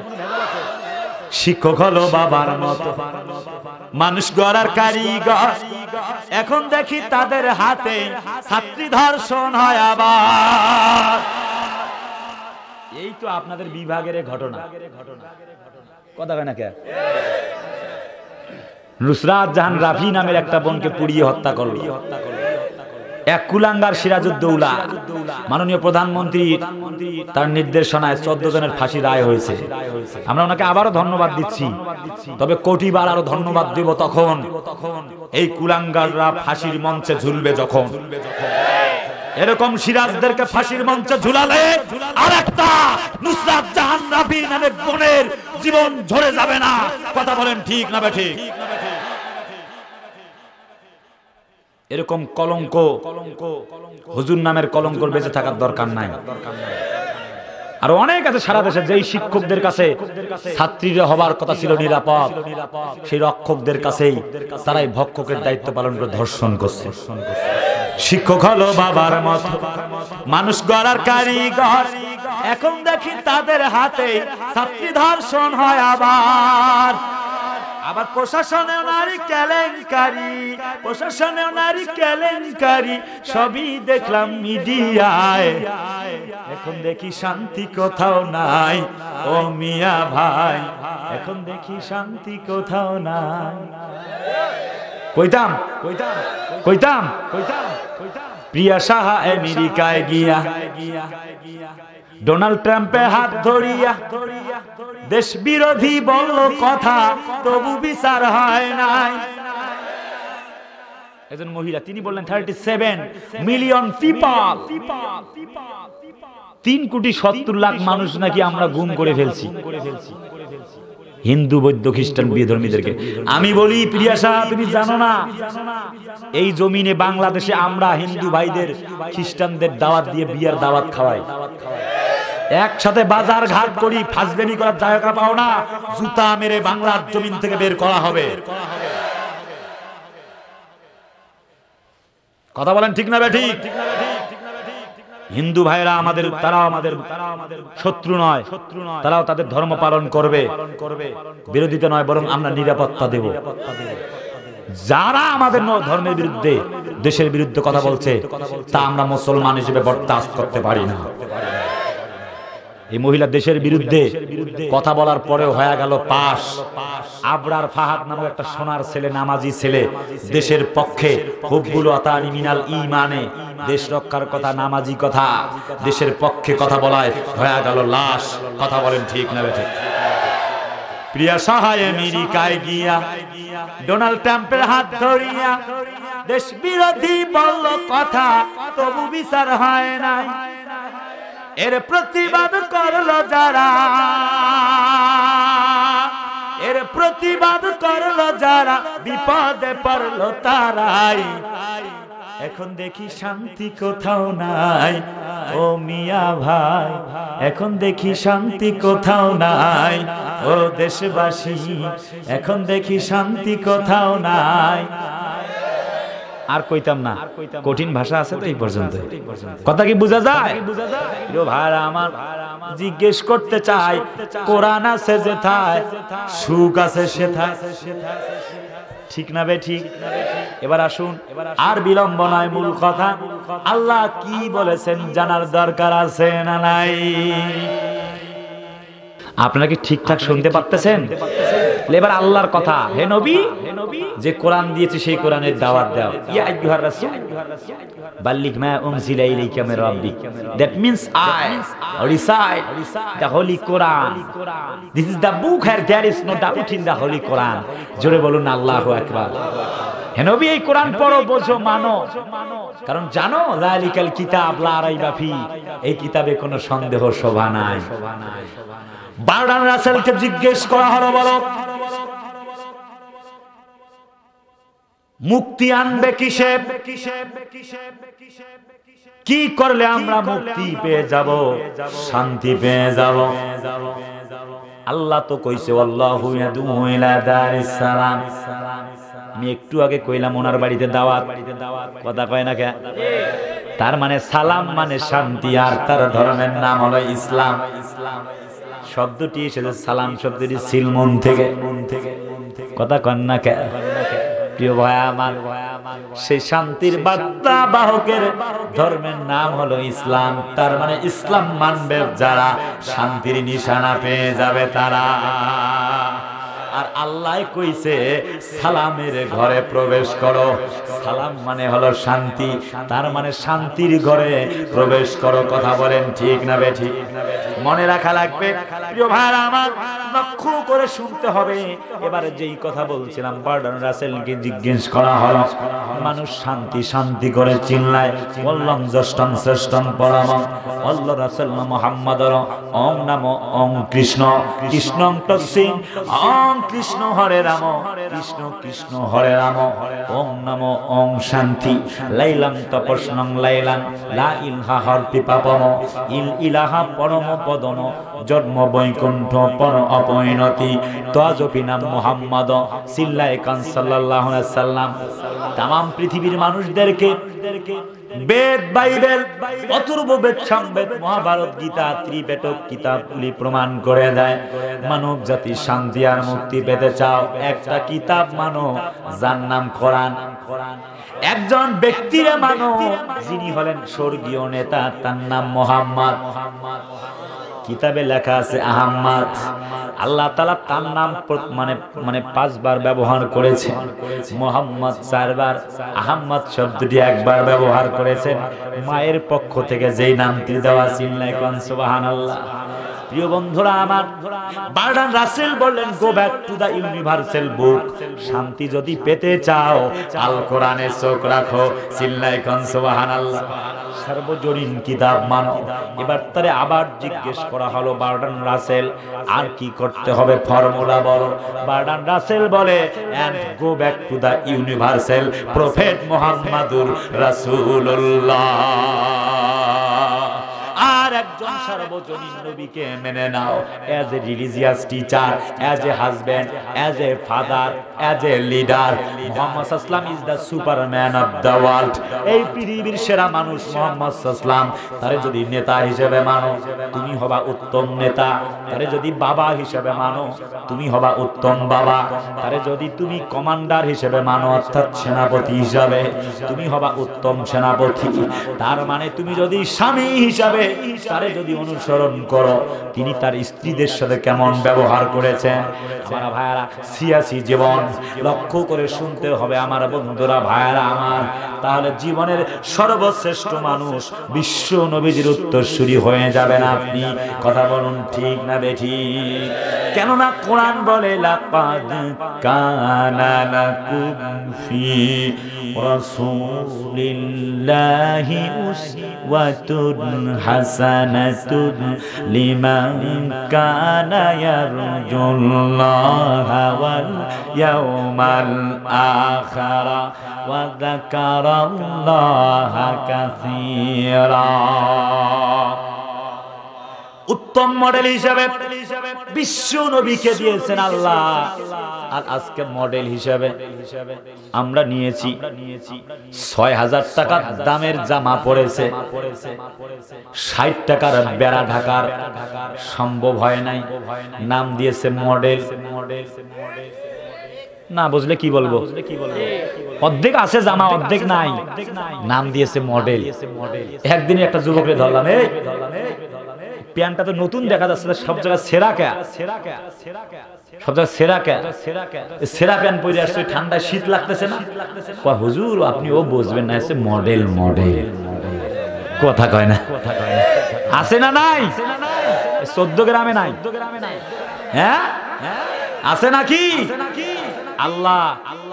শিক্ষক হলো বাবার মতো মানুষ গড়ার কারিগর এখন দেখি তাদের হাতে ছাত্রী ধর্ষণ হয় আবার এই তো আপনাদের বিভাগের ঘটনা কথা কয় না কে নুসরাত জাহান রাফি নামের একটা বোনকে পুড়িয়ে হত্যা করলো এক কুলাঙ্গার সিরাজউদ্দৌলা মাননীয় প্রধানমন্ত্রী তার নির্দেশনায় চোদ্দ জনের ফাঁসি রায় হয়েছে আমরা ওনাকে আবারও ধন্যবাদ দিচ্ছি তবে কোটিবার আরো ধন্যবাদ দেব তখন এই কুলাঙ্গাররা ফাঁসির মঞ্চে ঝুলবে যখন এরকম সিরাজদেরকে ফাঁসির মঞ্চে ঝুলালে আর একটা নুসরাত জাহান রাফি নামের বোনের জীবন ঝরে যাবে না কথা বলেন ঠিক না ঠিক এরকম কলঙ্ক হুজুর নামের কলঙ্ক বেঁচে থাকার দরকার নাই আর অনেক আছে সারা দেশে যেই শিক্ষকদের কাছে ছাত্রীরা হবার কথা ছিল নিরাপদ, সেই রক্ষকদের কাছেই তারাই ভক্ষকের দায়িত্ব পালন করে ধর্ষণ করছে। শিক্ষক হলো বাবার মত, মানুষ গড়ার কারিগর। এখন দেখি তাদের হাতে ছাত্রী ধর্ষণ হয়, আবার আবার প্রশাসনেও নারী কেলেঙ্কারি, প্রশাসনেও নারী কেলেঙ্কারি সবই দেখলাম মিডিয়ায়। এখন দেখি শান্তি কোথাও নাই ও মিয়া ভাই, এখন দেখি শান্তি কোথাও নাই। কইতাম কইতাম কইতাম কইতাম কইতাম প্রিয়া সাহা আমেরিকায় গিয়া, ডোনাল্ড ট্রাম্পে হাত ধরিয়া দেশ বিরোধী বলল কথা, তবু বিচার হয় নাই। একজন মহিলা তিনি বললেন থার্টি সেভেন মিলিয়ন পিপল, তিন কোটি সত্তর লাখ মানুষ নাকি আমরা গুম করে ফেলছি, হিন্দু বৌদ্ধ খ্রিস্টান বিধর্মীদেরকে। আমি বলি প্রিয়াশা তুমি জানো না, এই জমিনে বাংলাদেশে আমরা হিন্দু ভাইদের খ্রিস্টানদের দাওয়াত দিয়ে বিয়ার দাওয়াত খাওয়াই, একসাথে বাজার ঘাট করি, ফাজলামি করার জায়গা পাও না, জুতা মেরে বাংলার জমিন থেকে বের করা হবে। কথা বলেন ঠিক না বেঠি? হিন্দু ভাইরা আমাদের, তারাও আমাদের শত্রু নয়, তারাও তাদের ধর্ম পালন করবে, বিরোধিতা নয়, বরং আমরা নিরাপত্তা দেব। যারা আমাদের ধর্মের বিরুদ্ধে দেশের বিরুদ্ধে কথা বলছে তা আমরা মুসলমান হিসেবে বরদাস্ত করতে পারি না। এই মহিলা দেশের বিরুদ্ধে কথা বলার পরেও হয়ে গেল পাশ। আবরার ফাহাদ নামে একটা সোনার ছেলে, নামাজি ছেলে, দেশের পক্ষে হুব্বুল আতানি মিনাল ঈমানে, দেশ রক্ষার কথা, নামাজি কথা, দেশের পক্ষে কথা বলায় হয়ে গেল লাশ। কথা বলেন ঠিক না ঠিক? প্রিয়া সাহা আমেরিকায় গিয়া, ডোনাল্ড ট্রাম্পের হাত ধরিয়া দেশ বিরোধী বলল কথা, তবু বিচার হয় নাই। এর প্রতিবাদ করলো যারা, এর প্রতিবাদ করলো যারা, বিপদে পড়লো তারাই। এখন দেখি শান্তি কোথাও নাই ও মিয়া ভাই, এখন দেখি শান্তি কোথাও নাই ও দেশবাসী, এখন দেখি শান্তি কোথাও নাই। আর কইতাম না, কঠিন ভাষা আছে তো এই পর্যন্ত। কথা কি বোঝা যায়? ভাইরা আমার, জিজ্ঞেস করতে চাই, কোরআন আছে যেথায় সুখ আছে সেথায়, ঠিক না বে ঠিক? এবার আসুন, আর বিলম্ব নয়, মূল কথা আল্লাহ কি বলেছেন জানার দরকার আছে না নাই? আপনারা কি ঠিকঠাক শুনতে পারতেছেন? এবার আল্লাহর কথা, হে নবী যে কোরআন দিয়েছি সেই কোরআনের দাওয়াত দাও। ইয়া আইয়ুহার রাসূল বাল্লিগ মা উনজিলা ইলাইকা মির রাব্বিক, that means I recite the holy Quran, this is the book where there is no doubt in the holy Quran. জোরে বলুন আল্লাহু আকবার। হে নবী এই কোরআন পড়ো, বোঝো, মানো, কারণ জানো যালিকাল কিতাব লা রাইবা ফি, এই কিতাবে কোনো সন্দেহ শোভা নাই। বারডান রাসেলকে জিজ্ঞেস করা হলো, বলো মুক্তি আনবে কিসে, কি করলে আমরা মুক্তি পেয়ে যাব, শান্তি পেয়ে যাব? আল্লাহ তো কইছে আল্লাহু ইয়াদু ইলা দারিস সালাম। আমি একটু আগে কইলাম ওনার বাড়িতে দাওয়াত, কথা কয় না কে? তার মানে সালাম মানে শান্তি, আর তার ধর্মের নাম হলো ইসলাম। শব্দটি এসেছে সালাম শব্দটি সিলমন থেকে, কথা কন না কে? প্রিয় ভাই আমার, সেই শান্তির বার্তা বাহকের ধর্মের নাম হলো ইসলাম। তার মানে ইসলাম মানবে যারা, শান্তির নিশানা পেয়ে যাবে তারা। আর আল্লাহ কইছে সালামের ঘরে প্রবেশ করো, সালাম মানে হলো শান্তি, তার মানে শান্তির ঘরে প্রবেশ করো। কথা বলেন ঠিক না বে ঠিক? মনে রাখা লাগবে প্রিয় ভাইরা আমার, লক্ষ্য করে শুনতে হবে। এবারে যেই কথা বলছিলাম, বারডান রাসেলকে জিজ্ঞেস করা হলো, মানুষ শান্তি শান্তি করে চিল্লায়, বললাম জষ্টম শ্রেষ্ঠম পরম অল্ল রাসেল মোহাম্মদর ওম নাম ওম কৃষ্ণ কৃষ্ণম তৎসিং ওম কৃষ্ণ হরে রাম কৃষ্ণ কৃষ্ণ হরে রাম ওম নাম ওম শান্তি লাইলাম তপস্নং লাইলাম লা ইলহা হরতি পাপম ইল ইলাহা পরম পদন জন্ম বৈকুণ্ঠ পর অপরিণতি তজপি নাম মুহাম্মদ সিল্লায়ে কান সাল্লাল্লাহু আলাইহি সাল্লাম। तमाम পৃথিবীর মানুষদেরকে বেদ বাইবেল অথর্ব বেদ সামবেদ মহাভারত গীতা ত্রিবেদক কিতাবগুলি প্রমাণ করে দেয় মানব জাতি শান্তি আর মুক্তি পেতে চাও একটা কিতাব মানো যার নাম কোরআন। একজন ব্যক্তিরা মানো যিনি হলেন স্বর্গীয় নেতা তার নাম মুহাম্মদ। কিতাবে লেখা আছে আহম্মদ। আল্লাহ তাআলা তার নাম মানে মানে পাঁচবার ব্যবহার করেছে, মুহাম্মদ চারবার, আহম্মদ শব্দটি একবার ব্যবহার করেছেন। মায়ের পক্ষ থেকে যেই নামটি দেওয়া সিল্লায়ে কান সুবহানাল্লাহ। প্রিয় বন্ধুরা আমার, বার্ডান রাসেল বললেন go back to the universal book. শান্তি যদি পেতে চাও আল কোরআনে চোখ রাখো। সিল্লায়ে কান সুবহানাল্লাহ। সর্বজনীন কিতাব মানো। এবার তারে আবার জিজ্ঞেস করা হলো বার্ডান রাসেল আর কি করতে হবে ফর্মুলা বলো। বার্ডান রাসেল বলে and go back to the universal prophet মুহাম্মাদুর রাসূলুল্লাহ। আর একজন সর্বজনীন নবীকে মেনে নাও as a religious teacher, as a husband, as a father, as a leader. Muhammad সাল্লাল্লাহু is the superman of the world. এই পৃথিবীর সেরা মানুষ মুহাম্মদ সাল্লাল্লাহু। তারে যদি নেতা হিসেবে মানো তুমি হবা উত্তম নেতা, তারে যদি বাবা হিসেবে মানো তুমি হবা উত্তম বাবা, তারে যদি তুমি কমান্ডার হিসেবে মানো অর্থাৎ সেনাপতি হিসাবে তুমি হবা উত্তম সেনাপতি। তার মানে তুমি যদি স্বামী হিসাবে তারে যদি অনুসরণ করো তিনি তার স্ত্রীদের সাথে কেমন ব্যবহার করেছেন। আমার ভাইরা সিয়াসী জীবন লক্ষ্য করে শুনতে হবে আমার বন্ধুরা ভাইরা আমার। তাহলে জীবনের সর্বশ্রেষ্ঠ মানুষ বিশ্ব নবীজির উত্তরসূরি হয়ে যাবেন আপনি। কথা বলুন ঠিক না বেঠিক? কেননা কোরআন বলে লাকাদ কানা লাকুম ফি রাসূলিল্লাহি উসওয়াতুন হাসানাতুন লিমান কানা ইয়ারজুল্লাহা ওয়াল ইয়াওমাল আখির ওয়া যাকারাল্লাহা কাসীরা। উত্তম মডেল হিসেবে বিশ্ব নবীকে দিয়েছেন আল্লাহ। আর আজকে মডেল হিসেবে আমরা নিয়েছি ছয় হাজার টাকার দামের জামা পড়েছে, ষাট টাকার বেড়া ঢাকার সম্ভব হয় নাই, নাম দিয়েছে মডেল। না বুঝলে কি বলবো, অর্ধেক আছে জামা অর্ধেক নাই, নাম দিয়েছে মডেল। একদিনে একটা যুবককে ধরলাম, এই প্যান্টটা তো নতুন দেখা যাচ্ছে না, সব জায়গায় সেরা কে সেরা কে সেরা কে সব জায়গায় সেরা কে সেরা কে সেরা প্যান্ট পরে আসছে, ঠান্ডায় শীত লাগতেছে না। কয় হুজুর আপনি ও বুঝবেন না, এসে মডেল মডেল কথা কয় না, কথা কয় না, আছে না নাই? চোদ্দ গ্রামে নাই, হ্যাঁ আছে নাকি? আল্লাহ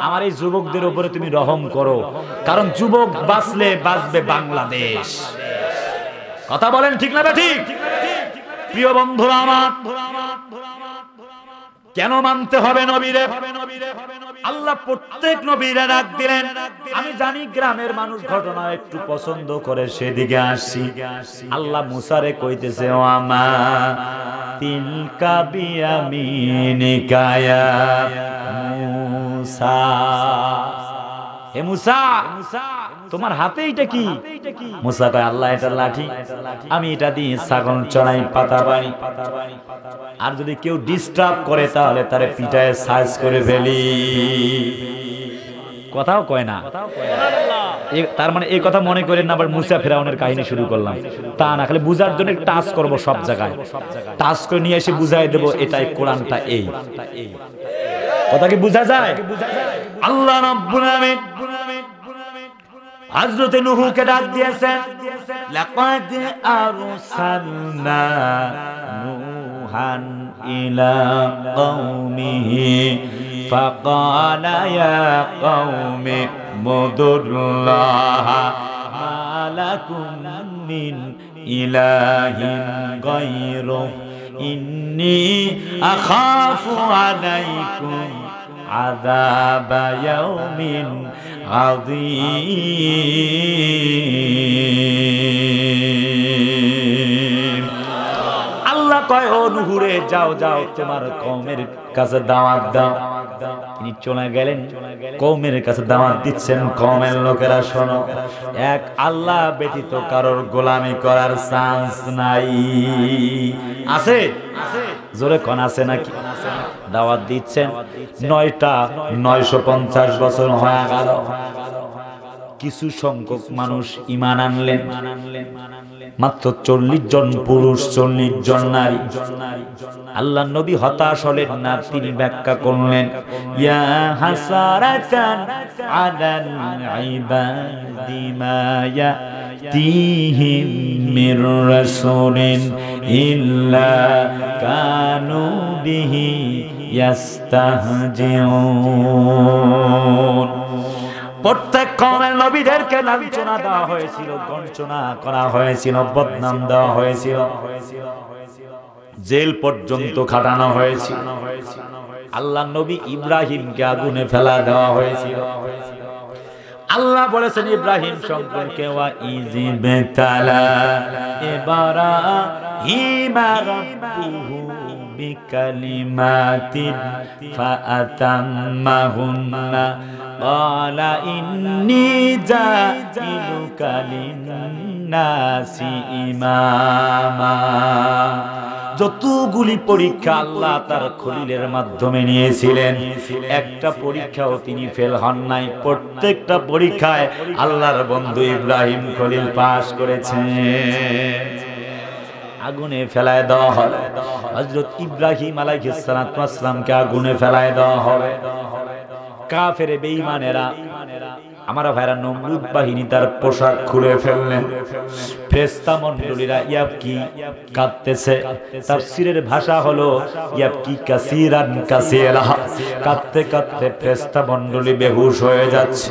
আমার এই যুবকদের উপরে তুমি রহম করো, কারণ যুবক বাঁচলে বাঁচবে বাংলাদেশ। কথা বলেন ঠিক না ঠিক? প্রিয় বন্ধুরা আমার, কেন মানতে হবে নবীরে? আল্লাহ প্রত্যেক নবীরে রাগ দিলেন। আমি জানি গ্রামের মানুষ ঘটনা একটু পছন্দ করে, সেদিকে আসি। আল্লাহ মুসারে কইতেছে ও আমা তিলকা বিয়ামিনিকা ইয়া মুসা, হে মুসা তোমার হাতে এটা কি? মুসা কয় আল্লাহ এটা লাঠি, আমি এটা দিয়ে ছাগল চড়াই, পাতা বাড়ি, আর যদি কেউ ডিস্টার্ব করে তাহলে তারে পিটায় সাজ করে ফেলি। কথাও কয় না। তার মানে এই কথা মনে করেন না আবার মুসা ফেরাউনের কাহিনী শুরু করলাম, তা না। খালি বুঝার জন্য টাচ করব, সব জায়গায় টাচ করে নিয়ে এসে বুঝাই দেবো এটাই কোরআনটা। এই কথা কি বুঝা যায়? আল্লাহ রাব্বুল আমিন হযরত নূহকে ডাক দিয়েছেন লাকাদ আরসালনা নূহান ইলা কওমিহি ফাকালা ইয়া কওমি মুদুল্লাহা মা লাকুম মিন ইলাহিন গায়রুহু ইন্নী আখাফু আলাইকুম عذاب يوم عظيم। दावत दिच्छेन नयटा नयशो पंचाश बछर हये गेल किछु संख्यक मानुष ईमान आनलेन मात्र চল্লিশ জন পুরুষ চল্লিশ জন নারী। আল্লাহর নবী হতাশ হলেন না, তিনি ব্যাখ্যা করলেন ইয়া হাসারাতান আদান ইবাদি মা ইয়াতিহিম মির রাসূলিন ইল্লা কানু বিহি ইস্তাহজিউন। প্রত্যেক কওমের নবীদেরকে লাঞ্ছনা দেওয়া হয়েছিল, গঞ্চনা করা হয়েছিল, বদনাম দেওয়া হয়েছিল, জেল পর্যন্ত খাটানো হয়েছিল। আল্লাহর নবী ইব্রাহিমকে আগুনে ফেলা দেওয়া হয়েছিল। আল্লাহ বলেছেন ইব্রাহিম সম্পর্কে ওয়া ইযিবতালা ইব্রাহিমা রাব্বুহু বিকালিমাতিন ফাআতাম্মাহুন্না ক্বালা ইন্নী জাইলুকা লিন্নাসি ইমামা। যতগুলি পরীক্ষা আল্লাহ তার খলিলের মাধ্যমে নিয়েছিলেন, একটা পরীক্ষাও তিনি ফেল হন নাই। প্রত্যেকটা পরীক্ষায় আল্লাহর বন্ধু ইব্রাহিম খলিল পাস করেছেন। আগুনে ফেলায় দেওয়া হবে, হযরত ইব্রাহিম আলাইহিস সালাতু ওয়াস সালামকে আগুনে ফেলায় দেওয়া হবে। কাফের বেঈমানেরা আমার ভাইরা নমরুদ বাহিনী তার পোশাক খুলে ফেললেন, ফেরেশতা মণ্ডলীরা ইয়াবকি কাঁদতেছে। তাফসীরের ভাষা হলো ইয়াবকি কাসীরান কাসীরা, কাঁদতে কাঁদতে ফেরেশতা মণ্ডলী বেহুশ হয়ে যাচ্ছে।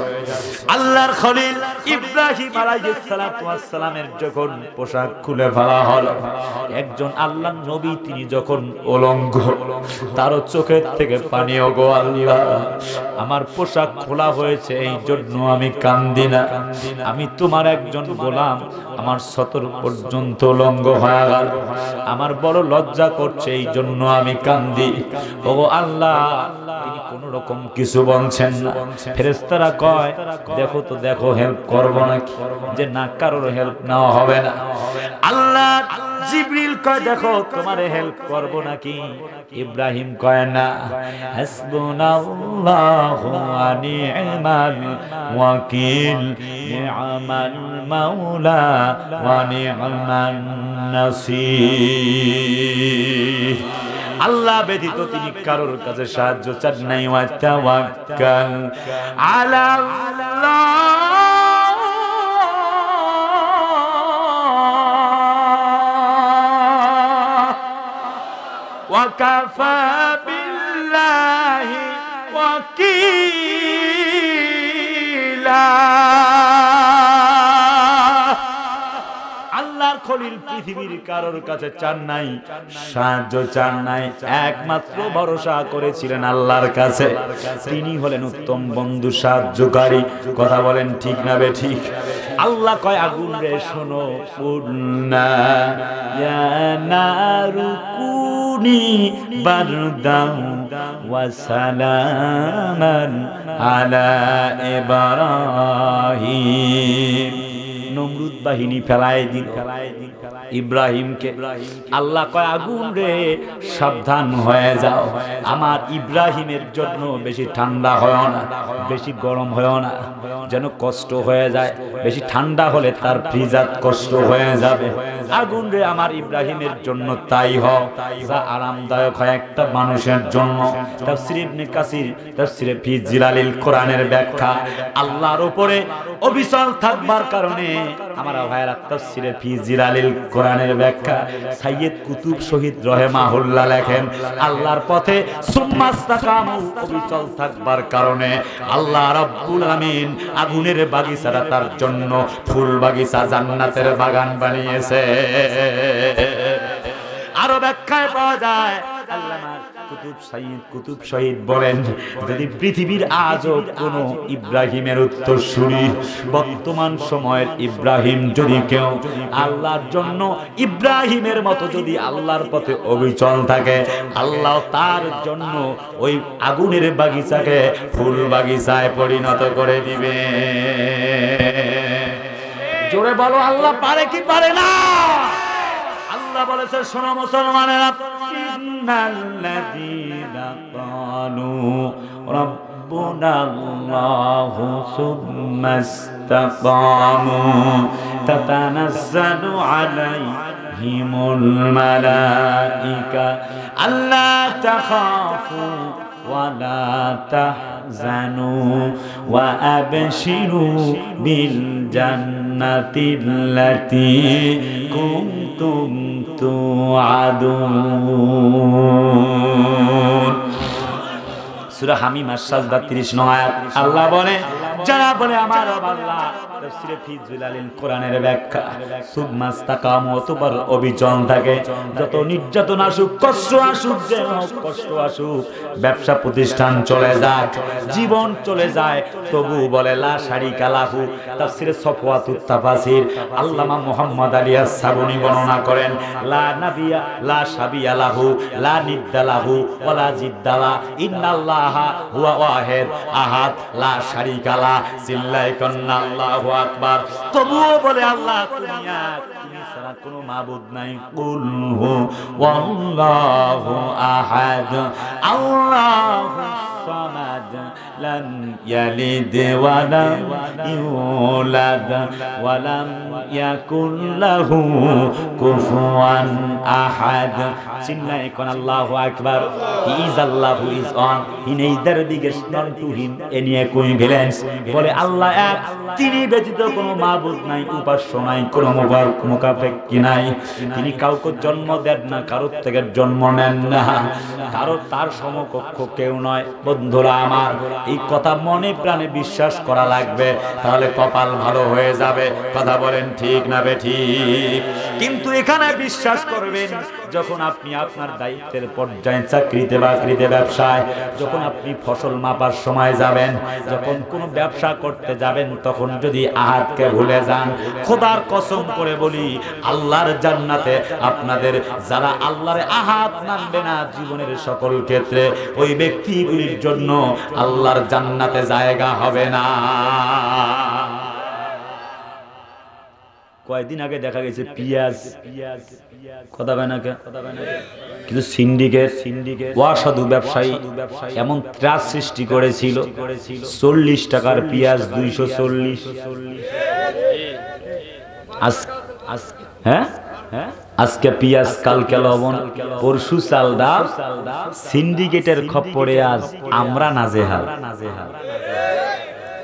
আল্লাহর খলিল ইব্রাহিম আলাইহিস সালাতু ওয়াস সালামের যখন পোশাক খুলে ফেলা হলো, একজন আল্লাহর নবী তিনি যখন অলঙ্গ, তার চোখের থেকে পানি। ওগো আল্লাহ, আমার পোশাক খোলা হয়েছে এই জন্য আমি কান্দি না, আমি তোমার একজন গোলাম, আমার সতর পর্যন্ত অলঙ্গ হয়ে গেল, আমার বড় লজ্জা করছে এই জন্য আমি কান্দি। ওগো আল্লাহ, তিনি কোন রকম কিছু বলছেন না। ফেরেশতারা কয় দেখো তো দেখো, হেল্প করব নাকি? যে না, কারোর হেল্প নেওয়া হবে না। আল্লাহ জিবরিল কয় দেখো তোমারে হেল্প করব নাকি? ইব্রাহিম কয় না, হাসবুনাল্লাহু ওয়া নি'মাল ওয়াকিল, নি'মাল মাওলা ওয়া নি'মান নাসীর। আল্লাহ ব্যতীত তিনি কারোর কাছে সাহায্য চান নাই। ওয়া তাওয়াক্কাল আলা আল্লাহ, وَكَفَى بِاللَّهِ وَكِيلًا। আল্লাহর খলিল পৃথিবীর কারোর কাছে চান নাই, সাহায্য চান নাই, একমাত্র ভরসা করেছিলেন আল্লাহর কাছে। তিনি হলেন উত্তম বন্ধু, সাহায্যকারী। কথা বলেন ঠিক না বে ঠিক? আল্লাহ কয় আগুন রে শোনো, কুনা ইয়া নারু কুনি বারদান ওয়া সালামান আলা ইব্রাহিম। নমরুদ বাহিনী ফেলায় দিল ইব্রাহিমকে। আল্লাহ কয় আগুন রে সাবধান হয়ে যাও, আমার ইব্রাহিমের জন্য বেশি ঠান্ডা হয় না, বেশি গরম হয় না, যেন কষ্ট হয়ে যায়। বেশি ঠান্ডা হলে তার ফ্রিজার কষ্ট হয়ে যাবে। আগুন রে আমার ইব্রাহিমের জন্য তাই হোক যা আরামদায়ক হয় একটা মানুষের জন্য। তাফসীর ইবনে কাসির তাফসীর ফি জিলালিল কোরআনের ব্যাখ্যা। আল্লাহর উপরে অবিচল থাকবার কারণে আমার ভাইরা তাফসীর ফি জিলালিল কোরআনের ব্যাখ্যা সাইয়্যেদ কুতুব শহীদ রহমাহুল্লাহ লেখেন আল্লাহর পথে সুম্মাস্তাকামু, অবিচল থাকবার কারণে আল্লাহ রাব্বুল আমিন আগুনের বাগিচাটা তার জন্য ফুল বাগিচা জান্নাতের বাগান বানিয়েছে। আরো ব্যাখ্যায় পাওয়া যায় আল্লাহ কুতুব শহীদ বলেন, যদি পৃথিবীর আজও কোনো ইব্রাহিমের উত্তরসূরি বর্তমান সময়ের ইব্রাহিম যদি কেউ আল্লাহর জন্য ইব্রাহিমের মতো যদি আল্লাহর পথে অবিচল থাকে, আল্লাহ তার জন্য ওই আগুনের বাগিচাকে ফুল বাগিচায় পরিণত করে দিবে। জোরে বলো, আল্লাহ পারে কি পারে না? আল্লাহ বলেছে, শোনো মুসলমানেরা, الذين قالوا ربنا الله ثم استقاموا تتنزل عليهم الملائكة ألا تخافوا ولا تحزنوا وأبشروا بالجنة التي كنتم توعدون সূরা হামিম সাজদা ত্রিশ নং আয়াত। আল্লাহ বলে, যারা বলে আমার আল্লাহ, তাফসীরে ফিজুলালিন কোরআনের ব্যাখ্যা, সুবমাস্তাকাম অতবার অবিচল থাকে, যত নির্যাতন আসুক, কষ্ট আসুক, যে হোক কষ্ট আসুক, ব্যবসা প্রতিষ্ঠান চলে যায়, জীবন চলে যায়, তবু বলে লা শারিকা লাহু। তাফসীরে সফওয়াতুত তাফাসির আল্লামা মুহাম্মদ আলী আস-সাবুনী বর্ণনা করেন, লা নাবিয়া লা শাবিয়া লাহু লা নিদ্দা লাহু ওয়া লা জিদ্দা লা ইন্নাল্লাহ হুয়া ওয়াহিদ আহাদ লা শারিকা লা। চিল্লায় কন্না আল্লাহু আকবার। তবুও বলে আল্লাহ দুনিয়া তুমি ছাড়া কোনো মাবুদ নাই। কুল হু আল্লাহু আহাদ আল্লাহু صمد لم يلد ولم يولد ولم يكن له كفوا أحد. Sinna ekon Allahu Akbar. He is Allah who is on. He neither begets none to him any equivalence. বলে আল্লাহ এক, তিনি ব্যতীত কোনো মাবুদ নাই, উপাস্য নাই, কোনো মুখাপেক্ষী নাই। তিনি কাউকে জন্ম দেন না, কারোর থেকে জন্ম নেন না, কারো তার সমকক্ষ কেউ নয়। বন্ধুরা আমার, এই কথা মনে প্রাণে বিশ্বাস করা লাগবে, তাহলে কপাল ভালো হয়ে যাবে। কথা বলেন ঠিক না বেঠিক? কিন্তু এখানে বিশ্বাস করবেন যখন আপনি আপনার দায়িত্বের পর্যায়ে, চাকরিতে, বাকরিতে, ব্যবসায়, যখন আপনি ফসল মাপার সময় যাবেন, যখন কোনো ব্যবসা করতে যাবেন, তখন যদি আহাতকে ভুলে যান, খোদার কসম করে বলি আল্লাহর জান্নাতে আপনাদের যারা আল্লাহর আহাত মানবে না জীবনের সকল ক্ষেত্রে, ওই ব্যক্তিগুলির জন্য আল্লাহর জান্নাতে জায়গা হবে না। কয়েকদিন আগে দেখা গেছে পিয়াজ পিয়াজ কথা বলে না কে, কিন্তু সিন্ডিকেট সিন্ডিকেট অসাধু ব্যবসায়ী এমন ত্রাস সৃষ্টি করেছিল, চল্লিশ টাকার পিয়াজ দুইশো চল্লিশ। হ্যাঁ, আজকে পিয়াজ, কালকে লবণ, পরশু চাল ডাল, সিন্ডিকেটের খপ্পরে আজ আমরা নাজেহাল।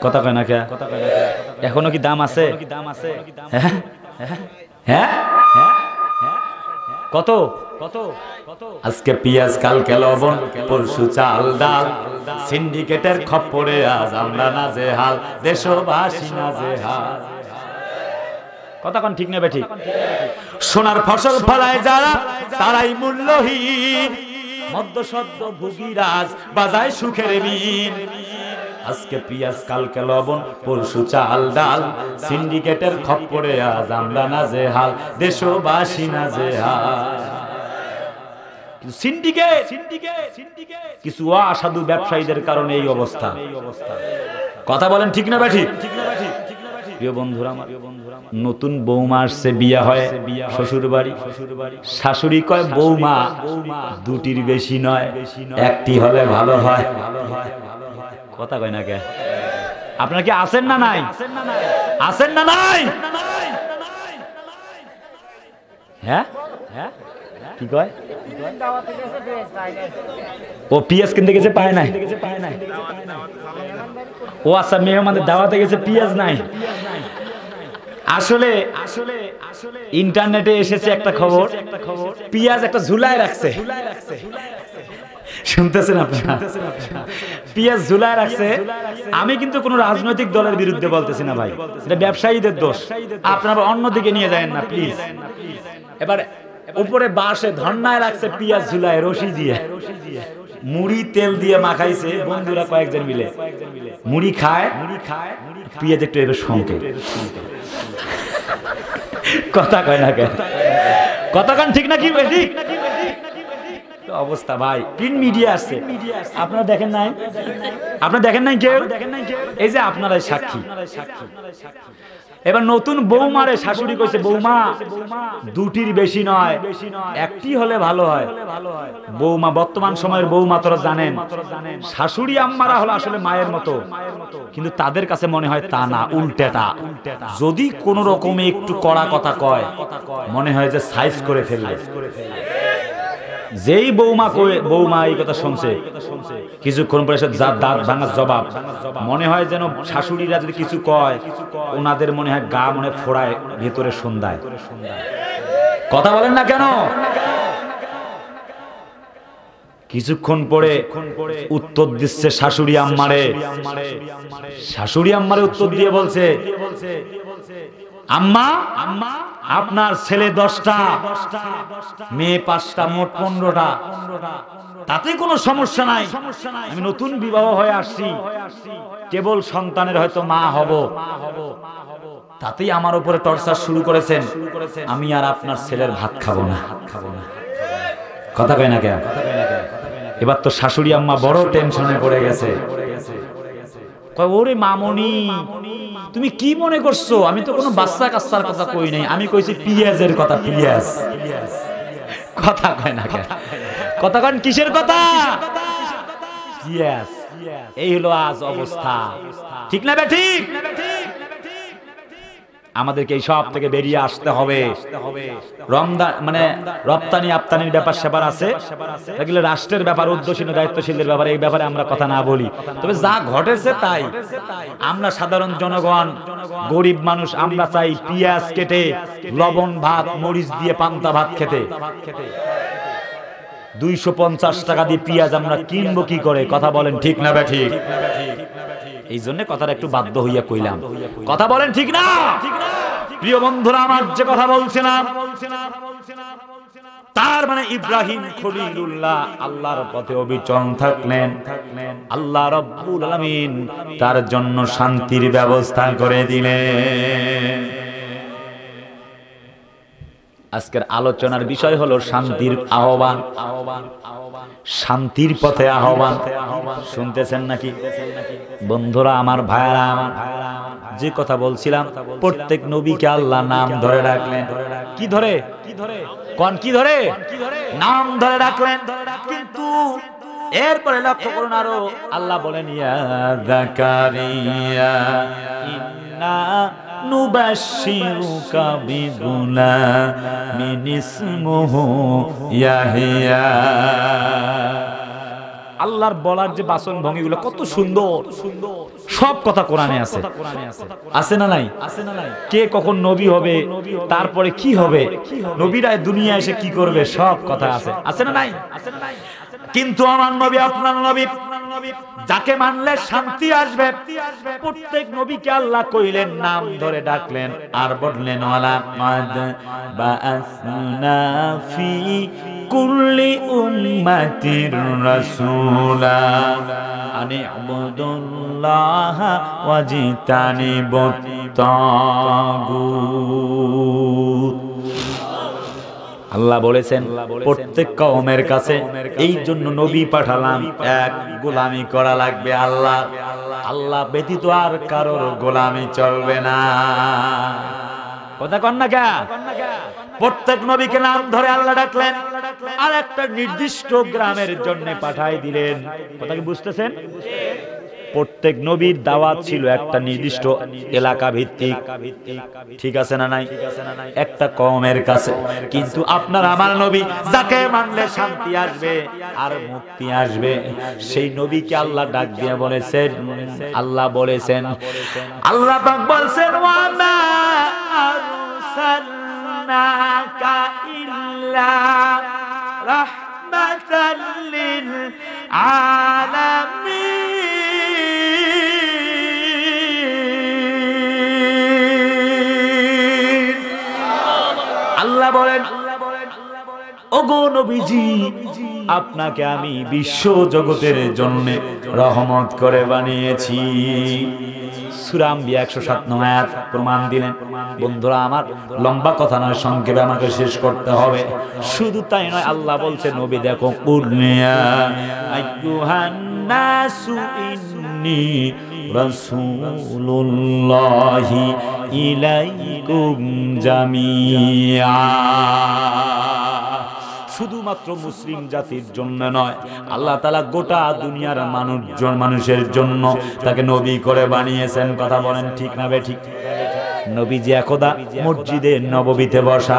কথা কয় না কে? এখনো কি দাম আছে? হ্যাঁ, কত কত আজকে পিয়াজ, কালকে লবণ, পরশু চাল ডাল, সিন্ডিকেটের খপ্পরে আজ আমরা নাজেহাল, দেশবাসী নাজেহাল। কতক্ষণ ঠিক নেবে ঠিক? সোনার ফসল ফলায় যারা, তারাই মূল্যহীন, মধ্যসদ্য ভুগিরাজ বাজায় সুখের ঋণ। আজকে পিয়াজ, কালকে লবণ, পরশু চাল ডাল, সিন্ডিকেটের খপ্পরে আজ আমরা নাজেহাল, দেশবাসী নাজেহাল। সিন্ডিকেট সিন্ডিকেট সিন্ডিকেট কিছু অসাধু ব্যবসায়ীদের কারণে এই অবস্থা। কথা বলেন ঠিক না বেঠিক? প্রিয় বন্ধুরা, নতুন বৌমা আসছে, বিয়া হয় শ্বশুর বাড়ি, শাশুড়ি কয় বৌমা দুটির বেশি নয়, একটি হলে ভালো হয়। কথা কয় না কে? আপনারা কি আছেন না নাই? আছেন না নাই? হ্যাঁ, কি কয়? ও পিএস কিনতে গেছে, পায় নাই। ও আচ্ছা, মেহমানদের দাওয়াতে গেছে, পিএস নাই। আসলে আসলে আসলে ইন্টারনেটে এসেছে একটা খবর, পিয়াজ একটা ঝুলায় রাখছে। শুনতেছেন আপনারা? পিয়াজ ঝুলায় রাখছে। আমি কিন্তু কোন রাজনৈতিক দলের বিরুদ্ধে বলতেছি না ভাই, এটা ব্যবসায়ীদের দোষ। আপনারা অন্যদিকে নিয়ে যাবেন না প্লিজ। এবার উপরে বাঁশে ধন্নায় রাখছে পিয়াজ ঝুলায় রশি দিয়ে মুড়ি তেল দিয়ে মাখাইছে বন্ধুরা কয়েকজন মিলে মুড়ি খায় পিয়াজ একটু এর সঙ্গে কথা কয় না কেন কথা কন ঠিক না কি বেশি তো অবস্থা ভাই প্রিন্ট মিডিয়া আছে আপনারা দেখেন নাই আপনারা দেখেন নাই কেউ এই যে আপনারাই সাক্ষী এবার নতুন বৌমারে শাশুড়ি কইছে বৌমা দুটির বেশি নয় একটি হলে ভালো হয় বৌমা বর্তমান সময়ের বৌমা তোরা জানেন শাশুড়ি আম্মারা হলো আসলে মায়ের মতো কিন্তু তাদের কাছে মনে হয় তা না উল্টাটা যদি কোন রকমে একটু কড়া কথা কয় মনে হয় যে সাইজ করে ফেললে যেই বৌমা কয়ে বৌমা এই কথা শুনছে কিছুক্ষণ পরে সে যা দাঁত ভাঙার জবাব মনে হয় যেন শাশুড়িরা যদি কিছু কয় ওনাদের মনে হয় গা মনে ফোড়ায় ভেতরে সন্ধ্যায় কথা বলেন না কেন কিছুক্ষণ পরে উত্তর দিচ্ছে শাশুড়ি আম্মারে শাশুড়ি আম্মারে উত্তর দিয়ে বলছে আম্মা আম্মা আপনার ছেলে দশটা মেয়ে পাঁচটা মোট পনেরোটা তাতে কোনো সমস্যা নাই আমি নতুন বিবাহ হয়ে আসছি কেবল সন্তানের হয়তো মা হব তাতেই আমার উপরে টর্চার শুরু করেছেন আমি আর আপনার ছেলের ভাত খাবো না কথা কয় না কেন এবার তো শাশুড়ি আম্মা বড় টেনশনে পড়ে গেছে কয় ওরে মামনি তুমি কি মনে করছো আমি তো কোনো বাচ্চা কাচ্চার কথা কই নাই আমি কইছি পিয়াজের কথা পিয়াজ কথা কয় না কেন কথা কন কিসের কথা পিয়াজ এই হলো আজ অবস্থা ঠিক না বেঠি আমাদেরকে এই সব থেকে বেরিয়ে আসতে হবে রমদান মানে রপ্তানি আপ্তানির ব্যাপার সেবার আছে এগুলো রাষ্ট্রের ব্যাপার উদ্যোগশীল দায়িত্বশীলদের ব্যাপারে এই ব্যাপারে আমরা কথা না বলি তবে যা ঘটেছে তাই আমরা সাধারণ জনগণ গরিব মানুষ আমরা চাই পেঁয়াজ কেটে লবণ ভাত মরিচ দিয়ে পান্তা ভাত খেতে দুইশো পঞ্চাশ টাকা দিয়ে পেঁয়াজ আমরা কিনবো কি করে কথা বলেন ঠিক না ব্যাঠি এই জন্য কথাটা একটু বাধ্য হইয়া কইলাম কথা বলেন ঠিক না প্রিয় বন্ধুরা আমার যে কথা বলছিলাম তার মানে ইব্রাহিম খলিলুল্লাহ আল্লাহর পথে অবিচল থাকলেন আল্লাহ রব্বুল আলামিন তার জন্য শান্তির ব্যবস্থা করে দিলেন আজকের আলোচনার বিষয় হলো শান্তির আহ্বান শান্তির পথে আহ্বান শুনতেছেন নাকি বন্ধুরা আমার ভাইরা আমার যে কথা বলছিলাম প্রত্যেক নবীকে আল্লাহ নাম ধরে রাখলেন কি ধরে কি ধরে কোন কি ধরে নাম ধরে রাখলেন কিন্তু এরপরে লক্ষ্য করুন আরো আল্লাহ বলেন ইয়া যাকারিয়া ইন্না নুবাশশিরুকা বিগুলামিন ইসমুহু ইয়াহিয়া আল্লাহর বলার যে বাচন ভঙ্গিগুলো কত সুন্দর সব কথা কোরআনে আছে আছে না নাই কে কখন নবী হবে তারপরে কি হবে নবীরা দুনিয়া এসে কি করবে সব কথা আছে আছে না নাই কিন্তু আমার নবী আপনার নবী যাকে মানলে শান্তি আসবে প্রত্যেক নবীকে আল্লাহ কইলেন নাম ধরে ডাকলেন আর বললেন ওয়ালাকাদ বাআসনা ফি কুল্লি উম্মাতির রাসূলা আনি আবুদুল্লাহ ওয়াজিতানিবুত তাগুত আল্লাহ বলেছেন প্রত্যেক কওমের কাছে এই জন্য নবী পাঠালাম এক গোলামি করা লাগবে আল্লাহ আল্লাহ ব্যতীত আর কারোর গোলামি চলবে না কথা কন না কা প্রত্যেক নবীকে নাম ধরে আল্লাহ ডাকলেন আর একটা নির্দিষ্ট গ্রামের জন্য পাঠাই দিলেন কথা কি বুঝতেছেন প্রত্যেক নবীর দাওয়াত ছিল একটা নির্দিষ্ট এলাকা ভিত্তিক ঠিক আছে না নাই একটা কওমের কাছে কিন্তু আপনার আমার নবী যাকে মানলে শান্তি আসবে আর মুক্তি আসবে সেই নবীকে আল্লাহ ডাক দিয়ে বলেছেন আল্লাহ বলেছেন আল্লাহ পাক বলেছেন ওয়া মা আরসালনাকা ইল্লা রাহমাতাল লিল আলামিন বলেন ওগো নবীজি আপনাকে আমি বিশ্ব জগতের জন্য রহমত করে বানিয়েছি। সূরা আম্বিয়া একশো সাত নং আয়াত প্রমাণ দিলেন। বন্ধুরা আমার লম্বা কথা নয়, সংক্ষেপে আমাকে শেষ করতে হবে। শুধু তাই নয়, আল্লাহ বলছে নবী দেখো কুরনিয়া আইয়ুহান নাসু ইন্নী রাসূলুল্লাহি ইলাইকুম জামিয়া। শুধুমাত্র মুসলিম জাতির জন্য নয়, আল্লাহ তাআলা গোটা দুনিয়ার মানুষজন মানুষের জন্য তাকে নবী করে বানিয়েছেন। কথা বলেন ঠিক না বে ঠিক? নবীজি একদা মসজিদে নববীতে বসা,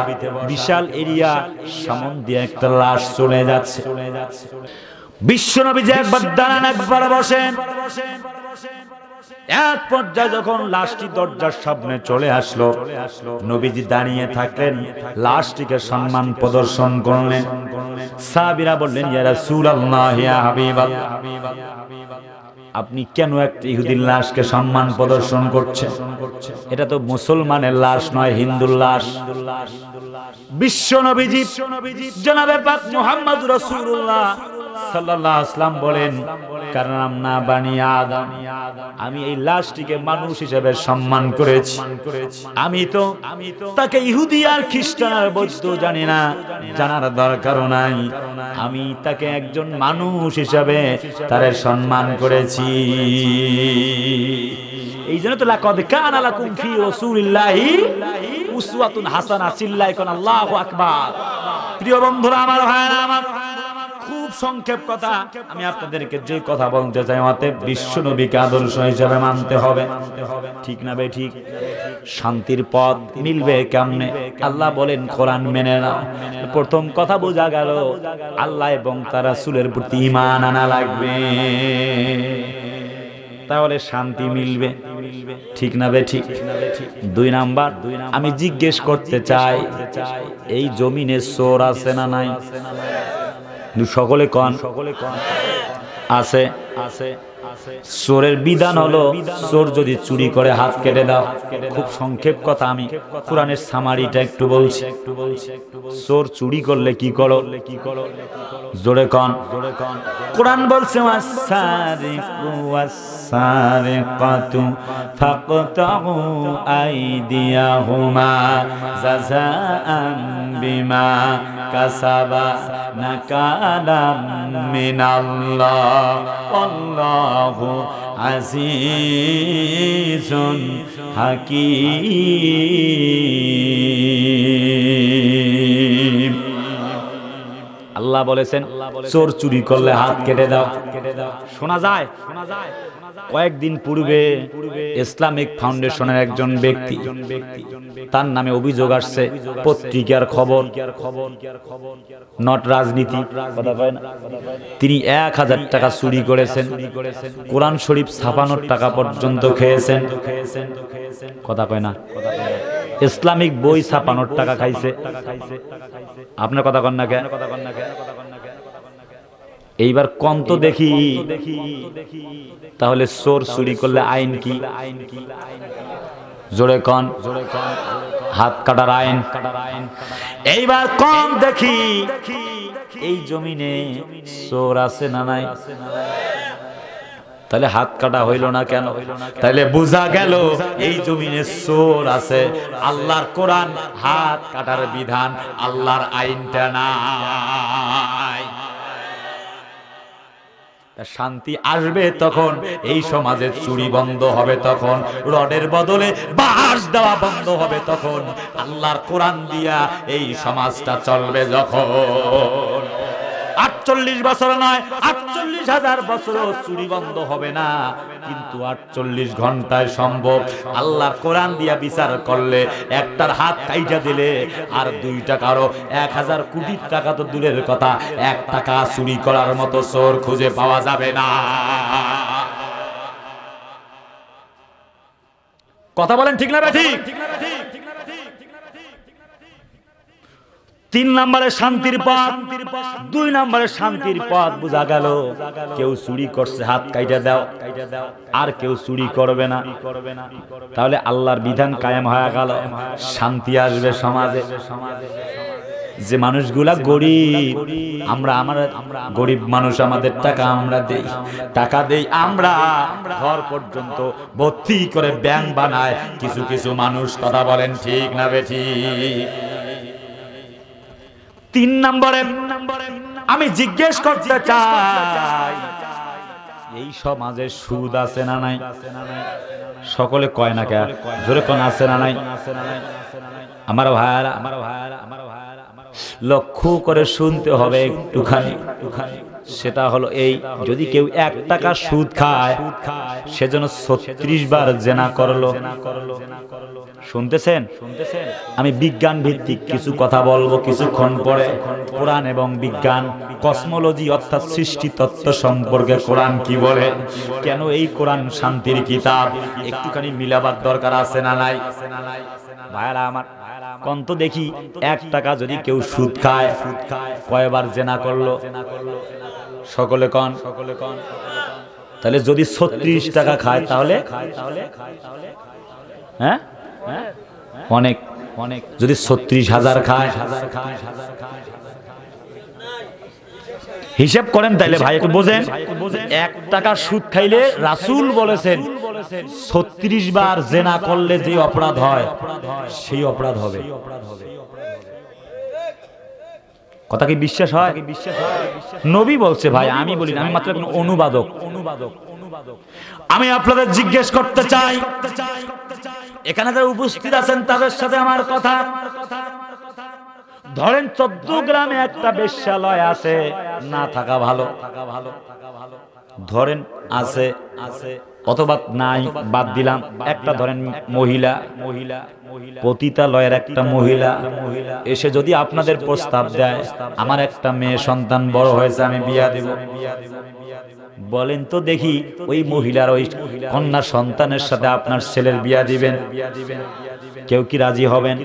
বিশাল এরিয়া, সামন দিয়ে একটা লাশ চলে যাচ্ছে। বিশ্ব নবীজি একবার দাঁড়ান, একবার বসেন। এক পর্যায়ে যখন লাশটি দরজার সামনে চলে আসলো, নবীজি দাঁড়িয়ে থাকলেন, লাশটিকে সম্মান প্রদর্শন করলেন। সাহাবীরা বললেন, ইয়া রাসূলুল্লাহ, ইয়া হাবিবাল্লাহ, আপনি কেন একটা ইহুদির লাশকে সম্মান প্রদর্শন করছেন? এটা তো মুসলমানের লাশ নয়, হিন্দুর লাশ। বিশ্ব নবীজি জনাবে পাক মুহাম্মদ রাসূলুল্লাহ সাল্লাল্লাহু আলাইহি ওয়াসাল্লাম বলেন, কারণ না বানি আদম, আমি এই লাশটিকে মানুষ হিসেবে সম্মান করেছি। আমি তো তাকে ইহুদি আর খ্রিস্টান আর বৌদ্ধ জানি না, জানার দরকারও নাই। আমি তাকে একজন মানুষ হিসেবে তারে সম্মান করেছি। এই জন্য তো লাকাদ কানা লাকুম ফি রাসূলিল্লাহি উসওয়াতুন হাসানাহ। চিল্লায় কোন আল্লাহু আকবার। প্রিয় বন্ধুরা আমার, ভাইরা আমার, খুব সংক্ষেপ কথা। আমি আপনাদেরকে যে কথা বলতে চাই, আমাদের বিশ্ব নবীকে আদর্শ হিসেবে মানতে হবে। ঠিক না ভাই ঠিক? শান্তির পথ মিলবে কেমনে? আল্লাহ বলেন কোরআন মেনে নাও। প্রথম কথা বোঝা গেল, আল্লাহ এবং তার রাসূলের প্রতি ঈমান আনা লাগবে, তাহলে শান্তি মিলবে। ঠিক না বে ঠিক? দুই নাম্বার, আমি জিজ্ঞেস করতে চাই, এই জমিনে চোর আছে না নাই? সকলে কন, আছে। চোরের বিধান হলো, চোর যদি চুরি করে হাত কেটে দাও। খুব সংক্ষেপ কথা, আমি কোরআনের সামারিটা একটু বলছি। চোর চুরি করলে কি করো? জোরে কন। কোরআন বলছে ওয়াসারিকু ওয়াসারিকাতু ফাকতাউ আইদিয়াহুমা জাযাআন বিমা কাসাবা নাকালাম মিনাল্লাহ আল্লাহু আজিজুন হাকীম। আল্লাহ বলেছেন চোর চুরি করলে হাত কেটে দাও। শোনা যায়, কয়েকদিন পূর্বে ইসলামিক ফাউন্ডেশনের একজন ব্যক্তি, তার নামে অভিযোগ আসছে পত্রিকার খবর, নট রাজনীতি, তিনি এক হাজার টাকা চুরি করেছেন, কোরআন শরীফ ছাপানোর টাকা পর্যন্ত খেয়েছেন। কথা কয় না? ইসলামিক বই ছাপানোর টাকা খাইছে। আপনার কথা কন না কেন? এইবার কন্ত দেখি, তাহলে চোর চুরি করলে আইন কি? জোরে কন, হাত কাটার আইন। এইবার কম দেখি, এই জমিনে চোর আছে না নাই? তাহলে হাত কাটা হইল না কেন? তাহলে বোঝা গেল এই জমিনে চোর আছে, আল্লাহর কোরআন হাত কাটার বিধান, আল্লাহর আইনটা নাই। শান্তি আসবে তখন, এই সমাজে চুরি বন্ধ হবে তখন, রডের বদলে বাঁশ দেওয়া বন্ধ হবে তখন, আল্লাহর কোরআন দিয়া এই সমাজটা চলবে যখন। আটচল্লিশ বছর নয়, আটচল্লিশ হাজার বছর চুরি বন্ধ হবে না, কিন্তু আটচল্লিশ ঘন্টায় সম্ভব। আল্লাহ কোরআন দিয়া বিচার করলে একটার হাত কাইটা দিলে আর দুইটা কারো এক হাজার কোটি টাকা তো দূরের কথা, এক টাকা চুরি করার মতো চোর খুঁজে পাওয়া যাবে না। কথা বলেন ঠিক না ঠিক? তিন নম্বরে শান্তির পথ, দুই নম্বরে শান্তির পথ বোঝা গেল, কেউ চুরি করছে হাত কাইটা দাও, আর কেউ চুরি করবে না, তাহলে আল্লাহর বিধান কায়েম হয়ে গেল, শান্তি আসবে সমাজে। যে মানুষগুলা গরিব, আমরা আমরা গরিব মানুষ, আমাদের টাকা আমরা দেই, টাকা দেই আমরা, ঘর পর্যন্ত ভর্তি করে ব্যাংক বানায় কিছু কিছু মানুষ। কথা বলেন ঠিক না বেঠিক? তিন নম্বরে আমি জিজ্ঞেস করতে চাই, এই সমাজে সুদ আছে না নাই? সকলে কয় না কে? জোরে কোন আছে না নাই? আমার ভাইরা, আমার ভাইরা, আমার ভাইরা, লক্ষ্য করে শুনতে হবে একটুখানি, সেটা হলো এই, যদি কেউ এক টাকা সুদ খায় সেজন্য ছত্রিশ বার জেনা করলো। শুনতেছেন? আমি বিজ্ঞান ভিত্তিক কিছু কথা বলবো কিছুক্ষণ পরে। কোরআন এবং বিজ্ঞান, কসমোলজি অর্থাৎ সৃষ্টি তত্ত্ব সম্পর্কে কোরআন কি বলে, কেন এই কোরআন শান্তির কিতাব, একটুখানি মিলাবার দরকার আছে না নাই? ভাইরা আমার, কন্ত দেখি এক টাকা যদি কেউ সুদ খায় কয়বার জেনা করলো? সকলে কন। তাহলে যদি ছত্রিশ টাকা খায় তাহলে হ্যাঁ অনেক অনেক, যদি ছত্রিশ হাজার খায়, হিসাব করেন তাইলে ভাই একটু বোঝেন, এক টাকা সুদ খাইলে রাসূল বলেছেন ছত্রিশ বার জেনা করলে যে অপরাধ হয় সেই অপরাধ হবে। কথা কি বিশ্বাস হয়? নবী বলছে ভাই, আমি বলি না, আমি মাত্র কোনো অনুবাদক। আমি আপনাদের জিজ্ঞেস করতে চাই, এখানে যারা উপস্থিত আছেন তাদের সাথে আমার কথা। ধরেন চৌদ্দগ্রামে একটা বেশ্যালয় আছে, না থাকা ভালো, ধরেন আছে আছে অথবা নাই, বাদ দিলাম। একটা ধরেন মহিলা মহিলা পতিতালয়ের একটা মহিলা এসে যদি আপনাদের প্রস্তাব দেয়, আমার একটা মেয়ে সন্তান বড় হয়েছে, আমি বিয়া দেব, বলেন তো দেখি ওই মহিলার ওই কন্যা সন্তানের সাথে আপনার ছেলের বিয়া দিবেন? কেউ কি রাজি হবেন?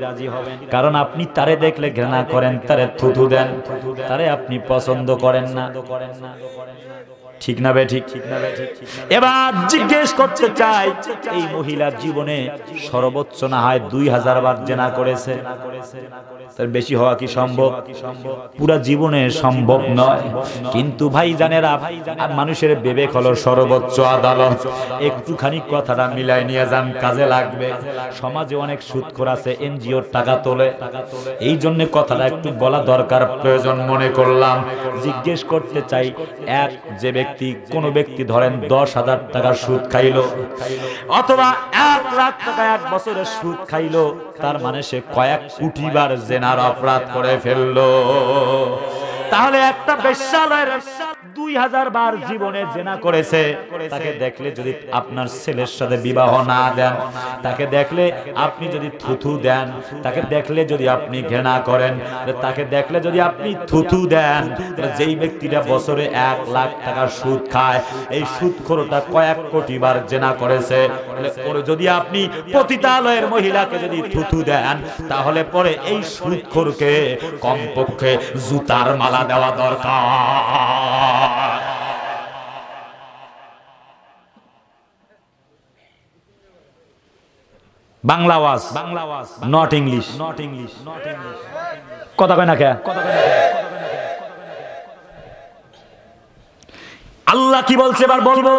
কারণ আপনি তারে দেখলে ঘৃণা করেন, তারে থুথু দেন, তারে আপনি পছন্দ করেন না। ঠিক না ভাই? ঠিক। এবার জিজ্ঞেস করতে চাই, এই মহিলার জীবনে সর্বোচ্চ না হয় দুই হাজার বার জেনা করেছে, তার বেশি হওয়া কি সম্ভব? পুরা জীবনে সম্ভব নয়, কিন্তু ভাই জানেরা, মানুষের বিবেক হলো সর্বোচ্চ আদালত। একটুখানি কথাটা মিলাই নিয়ে যান, কাজে লাগবে। সমাজে অনেক সুদখোর আছে, এনজিওর টাকা তোলে, এই জন্য কথাটা একটু বলা দরকার, প্রয়োজন মনে করলাম। জিজ্ঞেস করতে চাই, এক যে ব্যক্তি, কোন ব্যক্তি ধরেন দশ হাজার টাকা সুদ খাইলো অথবা এক লাখ টাকা এক বছরের সুদ খাইলো, তার মানে সে কয়েক কোটি বার জেনার অপরাধ করে ফেললো। তাহলে একটা বেশ্যালয়ের দুই হাজার বার জীবনে জেনা করেছে, তাকে দেখলে যদি আপনার ছেলের সাথে বিবাহ না দেন, তাকে দেখলে আপনি যদি থুথু দেন, তাকে দেখলে যদি আপনি ঘৃণা করেন, তাকে দেখলে যদি আপনি থুথু দেন, যেই ব্যক্তিটা বছরে এক লাখ টাকা সুদ খায়, এই সুদখোরটা কয়েক কোটি বার জেনা করেছে, যদি আপনি পতিতালয়ের মহিলাকে যদি থুথু দেন, তাহলে পরে এই সুদখোরকে কমপক্ষে জুতার মালা দেওয়া দরকার। বাংলা ওয়াজ, নট ইংলিশ। কথা কয় না কে? আল্লাহ কি বলছে এবার বলবো,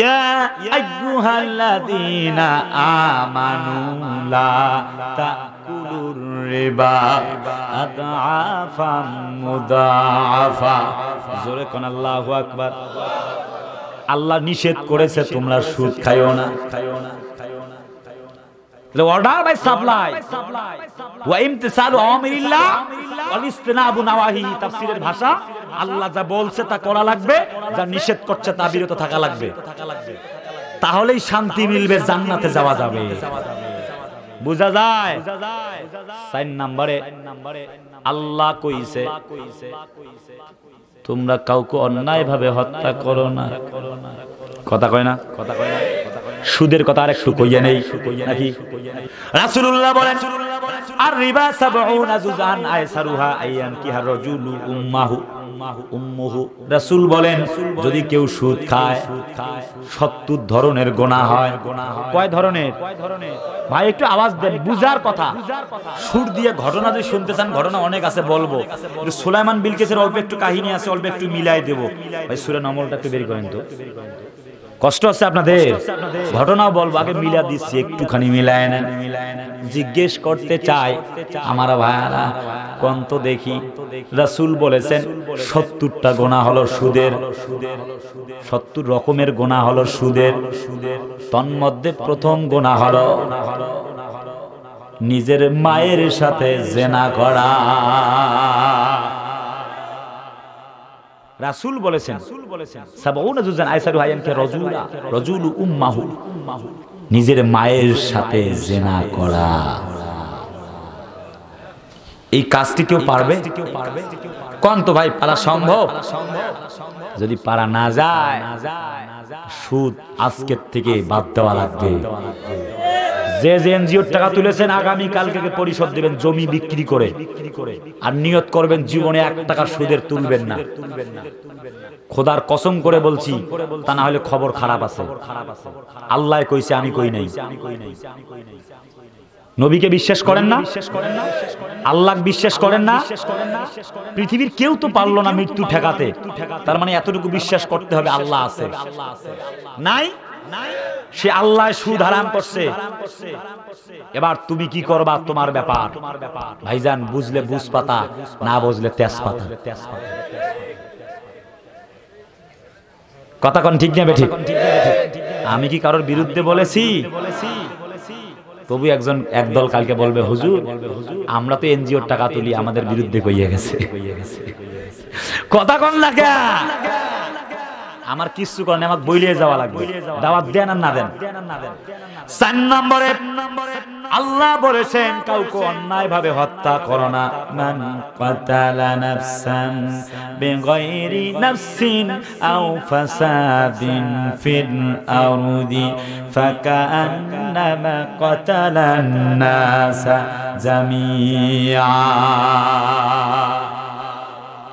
ইয়া আইয়ুহাল্লাযীনা আমানু লা তাকুলুর রিবা আদআফাম মুদাআফা। জোরে কোন আল্লাহু আকবার। আল্লাহ নিষেধ করেছে তোমরা সুদ খাইও না। অর্ডার বাই সাপ্লাই ওয়া ইমতিসালু আমিরিল্লাহ ওয়া ইসতিনাবু নাওয়াহিহি। তাফসীরের ভাষা, আল্লাহ যা বলছে তা করা লাগবে, যা নিষেধ করছে তা বিরত থাকা লাগবে, তাহলেই শান্তি মিলবে, জান্নাতে যাওয়া যাবে। বুঝা যায়? চার নম্বরে আল্লাহ কইছে তোমরা কাউকে অন্যায়ভাবে হত্যা করো না। কথা কয় না? কথা কয় না? সুদের কথা আর একটু কইয়া নেই নাকি? রাসূলুল্লাহ বলেন আর রিবা সাবউনা জুজান আয়সারুহা আইয়ান কিহা রাজুলু উম্মাহু। রাসূল বলেন যদি কেউ সুদ খায় সত্তর ধরনের গুনাহ হয়। কয় ধরনের? ভাই একটু আওয়াজ দেন, বুঝার কথা। সুর দিয়ে ঘটনা যদি শুনতে চান ঘটনা অনেক আছে বলবো, কিন্তু সুলাইমান বিলকিসের অল্প একটু কাহিনী আছে, অল্প একটু মিলাই দেব। ভাই সূরা নম্বরটা একটু বের করেন তো, কষ্ট আছে আপনাদের। ঘটনাও বলবো, আগে মিলা দিচ্ছি, একটুখানি মিলায় না। জিজ্ঞেস করতে চাই আমার ভাইরা কন্ত দেখি, রাসূল বলেছেন সত্তরটা গোনা হলো সুদের, সত্তর রকমের গোনা হলো সুদের। তন্মধ্যে প্রথম গোনা হলো নিজের মায়ের সাথে জেনা করা। রাসূল বলেছেন সাবউনা জুজান আইসারু হায়ানকে রাজুলা রাজুলু উম্মাহু, নিজের মায়ের সাথে জিনা করা। এই কাজটি কেউ পারবে? কোন তো ভাই পারা সম্ভব? যদি পারা না যায় সুদ আজকের থেকে বাদ দেওয়া লাগবে। যে যে এনজিওর টাকা তুলেছেন আগামী কালকে পরিশোধ দেবেন জমি বিক্রি করে, আর নিয়ত করবেন জীবনে এক টাকা সুদের তুলবেন না। খোদার কসম করে বলছি, তা না হলে খবর খারাপ আছে। আল্লাহ কইছে, আমি কই নাই। নবীকে বিশ্বাস করেন না, আল্লাহ বিশ্বাস করেন না। পৃথিবীর কেউ তো পারলো না মৃত্যু ঠেকাতে, তার মানে এতটুকু বিশ্বাস করতে হবে আল্লাহ আছে। নাই সে আল্লাহ সুদ হারাম করছে, এবার তুমি কি করবা তোমার ব্যাপার। ভাইজান বুঝলে বুঝ পাতা, না বুঝলে তেজ পাতা। কথা কোন ঠিক নেবে? ঠিক। আমি কি কারোর বিরুদ্ধে বলেছি? তবু একজন একদল কালকে বলবে হুজুর আমরা তো এনজিওর টাকা তুলি, আমাদের বিরুদ্ধে কইয়া গেছে। কথা কোন লাগা আমার কিছু কারণে আমাকে বইলিয়ে যাওয়া লাগবে। দাওয়াত দেন আর না দেন। চার নম্বরে আল্লাহ বলেছেন কাউকে অন্যায় ভাবে হত্যা করো না। মান কাতালা নাফসান বিগাইরি নাফসিন আও ফাসাদিন ফিল আরদি ফাকান্নামা কাতালান নাসা জামিআ।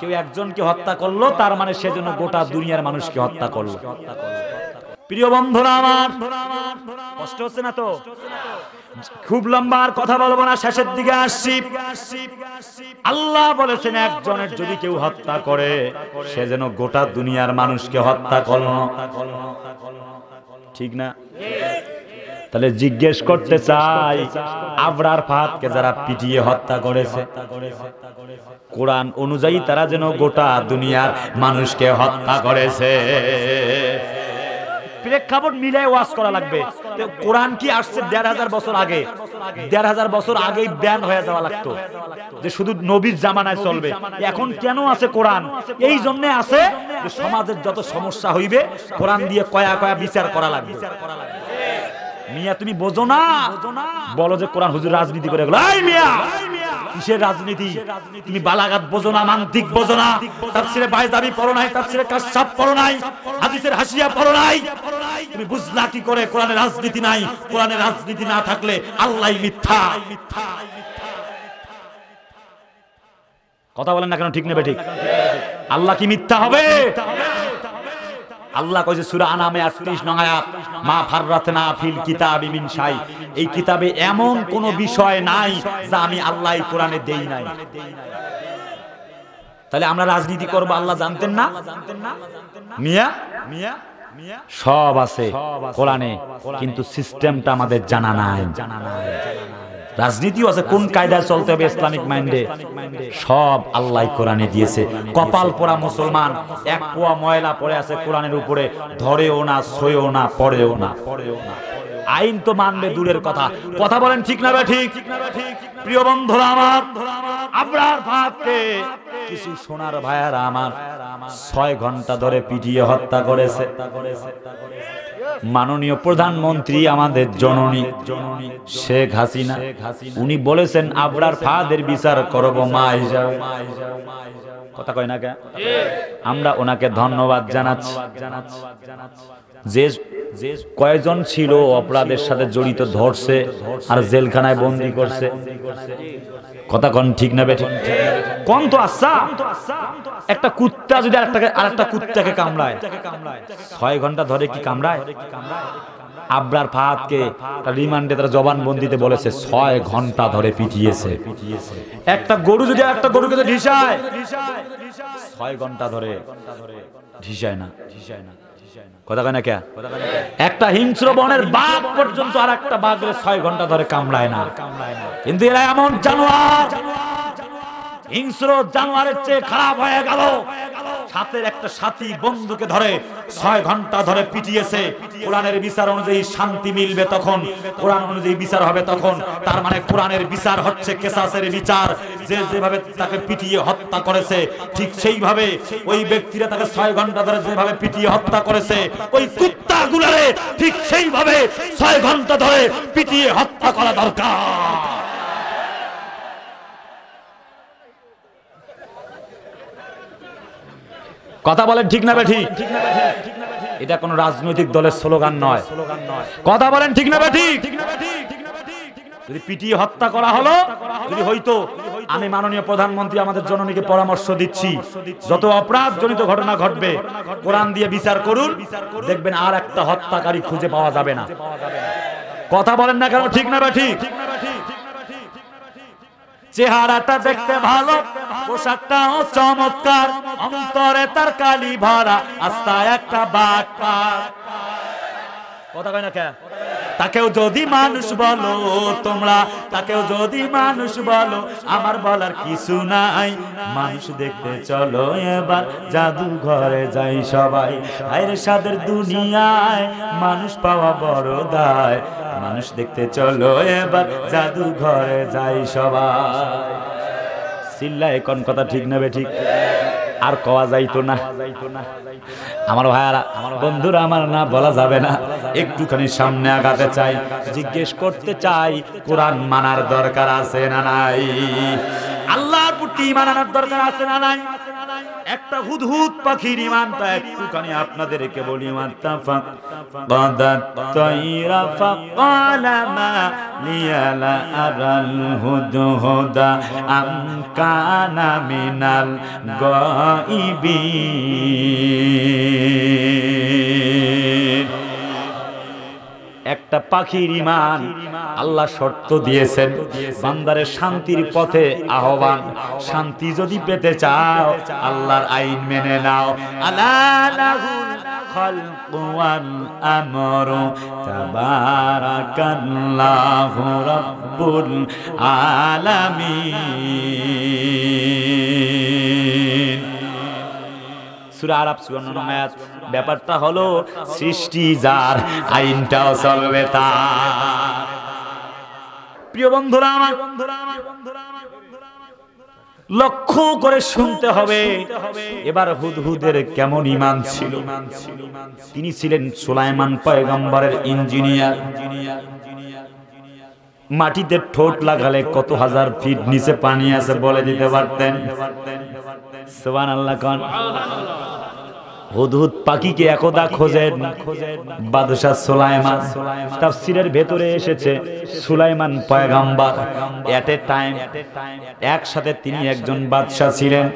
কেউ একজনকে হত্যা করলো, তার মানে সেজন্য গোটা দুনিয়ার মানুষকে হত্যা করলো। প্রিয় বন্ধুরা আমার, কষ্ট হচ্ছে না তো? খুব লম্বা আর কথা বলবো না, শেষের দিকে আসছি। আল্লাহ বলেছেন একজনের যদি কেউ হত্যা করে সে যেন গোটা দুনিয়ার মানুষকে হত্যা করলো, ঠিক না? তাহলে জিজ্ঞেস করতে চাই আবরার ফাহাদকে যারা পিটিয়ে হত্যা করেছে, কোরআন অনুযায়ী তারা যেন গোটা দুনিয়ার মানুষকে হত্যা করেছে। প্রেক্ষাপট মিলায় ওয়াজ করা লাগবে। কোরআন কি আসছে দেড় হাজার বছর আগে? দেড় হাজার বছর আগেই ব্যান হয়ে যাওয়া লাগতো যে শুধু নবীর জামানায় চলবে। এখন কেন আছে কোরআন? এই জন্য আছে যে সমাজের যত সমস্যা হইবে কোরআন দিয়ে কয়া কয়া বিচার করা লাগবে। মিয়া তুমি বোঝো না, বলো যে কোরআন হুজুর রাজনীতি করে গেল। এই মিয়া কিসের রাজনীতি? তুমি বালাগাত বোঝো না, মান্তিক বোঝো না, তাফসিরে বাইজাবি পড়ো নাই, তাফসিরে কাশফ পড়ো নাই, হাদিসের হাসিয়া পড়ো নাই। তুমি বুঝলা কি করে কোরআনে রাজনীতি নাই? কোরআনে রাজনীতি না থাকলে আল্লাহই মিথ্যা। কথা বলেন না কেন? ঠিক নেবে? ঠিক। আল্লাহ কি মিথ্যা হবে? আল্লাহ কইছে সূরা আনামে আটত্রিশ নং আয়াত, মা ফাররাতনা ফিল কিতাবি মিন শাই, এই কিতাবে এমন কোন বিষয় নাই যা আমি আল্লাহ কোরআনে দেই নাই। তাহলে আমরা রাজনীতি করব আল্লাহ জানতেন না? মিয়া মিয়া সব আছে কোরআনে, কিন্তু সিস্টেমটা আমাদের জানা নাই। রাজনীতিও আছে কোন কায়দায় চলতে হবে ইসলামিক মাইন্ডে, সব আল্লাহ কোরআনে দিয়েছে। কপাল পোড়া মুসলমান এক পোয়া ময়লা পড়ে আছে কোরআনের উপরে, ধরেও না, ছয়েও না, পড়েও না। আইন তো মানবে দূরের কথা। কথা বলেন ঠিক না ঠিক? প্রিয় বন্ধুরা আমার, আবরার ফাহাদকে কিছু সোনার ভাইয়ারা আমার ছয় ঘন্টা ধরে পিটিয়ে হত্যা করেছে। মাননীয় প্রধানমন্ত্রী আমাদের জননী শেখ হাসিনা, উনি বলেছেন আবরার ফাহাদের বিচার করব মা হিসাবে। কথা কয় না কেন? আমরা ওনাকে ধন্যবাদ জানাচ্ছি। যে যে কয়জন ছিল অপরাধের সাথে জড়িত ধরছে আর জেলখানায় বন্দী করছে, কথা কন ঠিক না বেঠিক? কোন তো আচ্ছা, একটা কুত্তা যদি আরেকটা কুত্তাকে কামড়ায় ছয় ঘন্টা ধরে কি কামড়ায়? আব্রার ফাহাদকে রিমান্ডে তারা জবানবন্দিতে বলেছে ছয় ঘন্টা ধরে পিটিয়েছে। একটা গরু যদি আরেকটা গরুকে ঢিসায় ছয় ঘন্টা ধরে ঢিসায় না, ঢিসায় না। কথা কয় না কে? একটা হিংস্র বনের বাঘ পর্যন্ত আর একটা বাঘের ছয় ঘন্টা ধরে কামড়ায় না, কিন্তু এরা এমন জানোয়ার হিংস্র জানোয়ারের চেয়ে খারাপ হয়ে গেল। সাথের একটা সাথী বন্ধুকে ধরে ছয় ঘন্টা ধরে পিটিয়েছে। কোরআনের বিচার অনুযায়ী শান্তি মিলবে তখন, কোরআন অনুযায়ী বিচার হবে তখন। তার মানে কোরআনের বিচার হচ্ছে কেসাসের বিচার। যে যেভাবে তাকে পিটিয়ে হত্যা করেছে ঠিক সেইভাবে ওই ব্যক্তিরা তাকে ছয় ঘন্টা ধরে যেভাবে পিটিয়ে হত্যা করেছে, ওই কুত্তা গুলারে ঠিক সেইভাবে ছয় ঘন্টা ধরে পিটিয়ে হত্যা করা দরকার। কথা বলেন ঠিক না বেঠিক? এটা কোন রাজনৈতিক দলের স্লোগান নয়। কথা বলেন ঠিক না বেঠিক? যদি পিটিয়ে হত্যা করা হলো, যদি হয়তো আমি মাননীয় প্রধানমন্ত্রী আমাদের জননীকে পরামর্শ দিচ্ছি, যত অপরাধ জনিত ঘটনা ঘটবে কোরআন দিয়ে বিচার করুন, দেখবেন আর একটা হত্যাকারী খুঁজে পাওয়া যাবে না। কথা বলেন না কেন ঠিক না বেঠিক? চেহারাটা দেখতে ভালো, পোশাকটাও চমৎকার, অন্তরে তার কালি ভরা, আস্থা একটা বাটপার। কথা কয় না কেন? তাকেও যদি মানুষ বলো তোমরা, তাকেও যদি মানুষ বলো, আমার বলার কিছু নাই। মানুষ দেখতে চলো এবার জাদু ঘরে যাই সবাই। আইরে সাদের দুনিয়ায় মানুষ পাওয়া বড় দায়। মানুষ দেখতে চলো এবার জাদু ঘরে যাই সবাই। চিল্লা এখন কথা ঠিক না বে ঠিক? আর কওয়া যাইতো না। আমার ভাইয়ারা, আমার বন্ধুরা, আমার না বলা যাবে না। একটুখানি সামনে আগাতে চাই, জিজ্ঞেস করতে চাই, কোরআন মানার দরকার আছে না নাই? আল্লাহর প্রতি মানার দরকার আছে না নাই? একটা হুদহুদ পাখির ইমানটা একটুখানি আপনাদেরকে বলি। মাত্তাফাক বাদাত তাইরা ফাকালামা লিয়ালা আরাল হুদহুদা আম কানা মিনাল গায়িবিন। একটা পাখির ইমান আল্লাহ শর্ত দিয়েছেন, বান্দারের শান্তির পথে আহ্বান। শান্তি যদি পেতে চাও আল্লাহর আইন মেনে নাও। আলালাহুল খালকু ওয়াল আমরু তাবারাকাল্লাহু রাব্বুল আলামিন। সূরা আরাফ চুয়ান্ন আয়াত। ব্যাপারটা হলো সৃষ্টি যার, আইনটাও চলবে তার। প্রিয় বন্ধুরা আমার, লক্ষ্য করে শুনতে হবে এবার হুদহুদের কেমন ঈমান ছিল। তিনি ছিলেন সুলাইমান পয়গম্বরের ইঞ্জিনিয়ার। মাটিতে ঠোঁট লাগালে কত হাজার ফিট নিচে পানি আছে বলে দিতে পারতেন। সুবহানাল্লাহ। হুদহুদ পাখিকে একদা খোঁজেন বাদশা সুলাইমান। তাফসীরের ভেতরে এসেছে সুলাইমান পয়গম্বর এট এ টাইম, একসাথে তিনি একজন বাদশা ছিলেন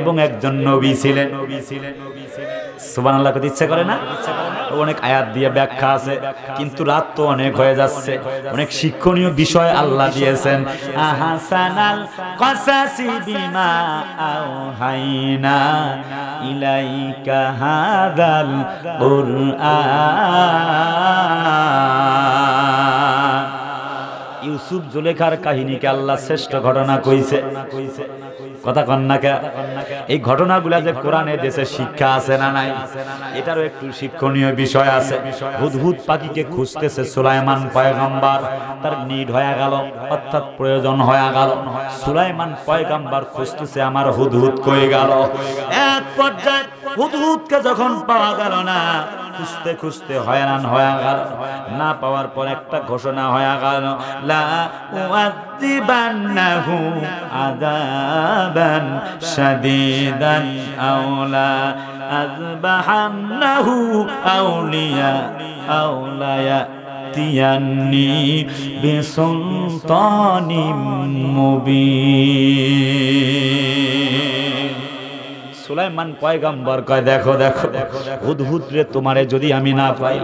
এবং একজন নবী ছিলেন। সুবহানাল্লাহ। কত ইচ্ছা করে না? অনেক আয়াত দিয়ে ব্যাখ্যা আছে, কিন্তু রাত তো অনেক হয়ে যাচ্ছে। অনেক শিক্ষণীয় বিষয় আল্লাহ দিয়েছেন। আহসানাল কসাসি বিমা আওহাইনা ইলাইকা হাদাল কুরআন। ইউসুফ জুলেখার কাহিনীকে আল্লাহ শ্রেষ্ঠ ঘটনা কইছে। কথা কন না কে? এই ঘটনাগুলা যে কোরআনে দেশে শিক্ষা আছে না নাই? এটারও একটু শিক্ষণীয় বিষয় আছে। হুদহুদ পাখিকে খুঁজতেছে সুলাইমান পয়গম্বর, তার নিড হয়ে গেল, অর্থাৎ প্রয়োজন হয়ে গেল। সুলাইমান পয়গম্বর খুঁজতেছে আমার হুদহুদ কই গেল। এক পর্যায়ে হুদহুদকে যখন পাওয়া গেল না, খুঁজতে খুঁজতে হয়রান হয়ে গেল। না পাওয়ার পর একটা ঘোষণা হয়ে গেল, লা উআযিবান্নাহু আযাবান শাদীদান আও লা আযবাহান্নাহু আও লিয়া আও লা يأتيني بسلطان مبين সুলাইমান পয়গম্বর কয় দেখো দেখো হুদহুদ রে তোমারে যদি আমি না পাই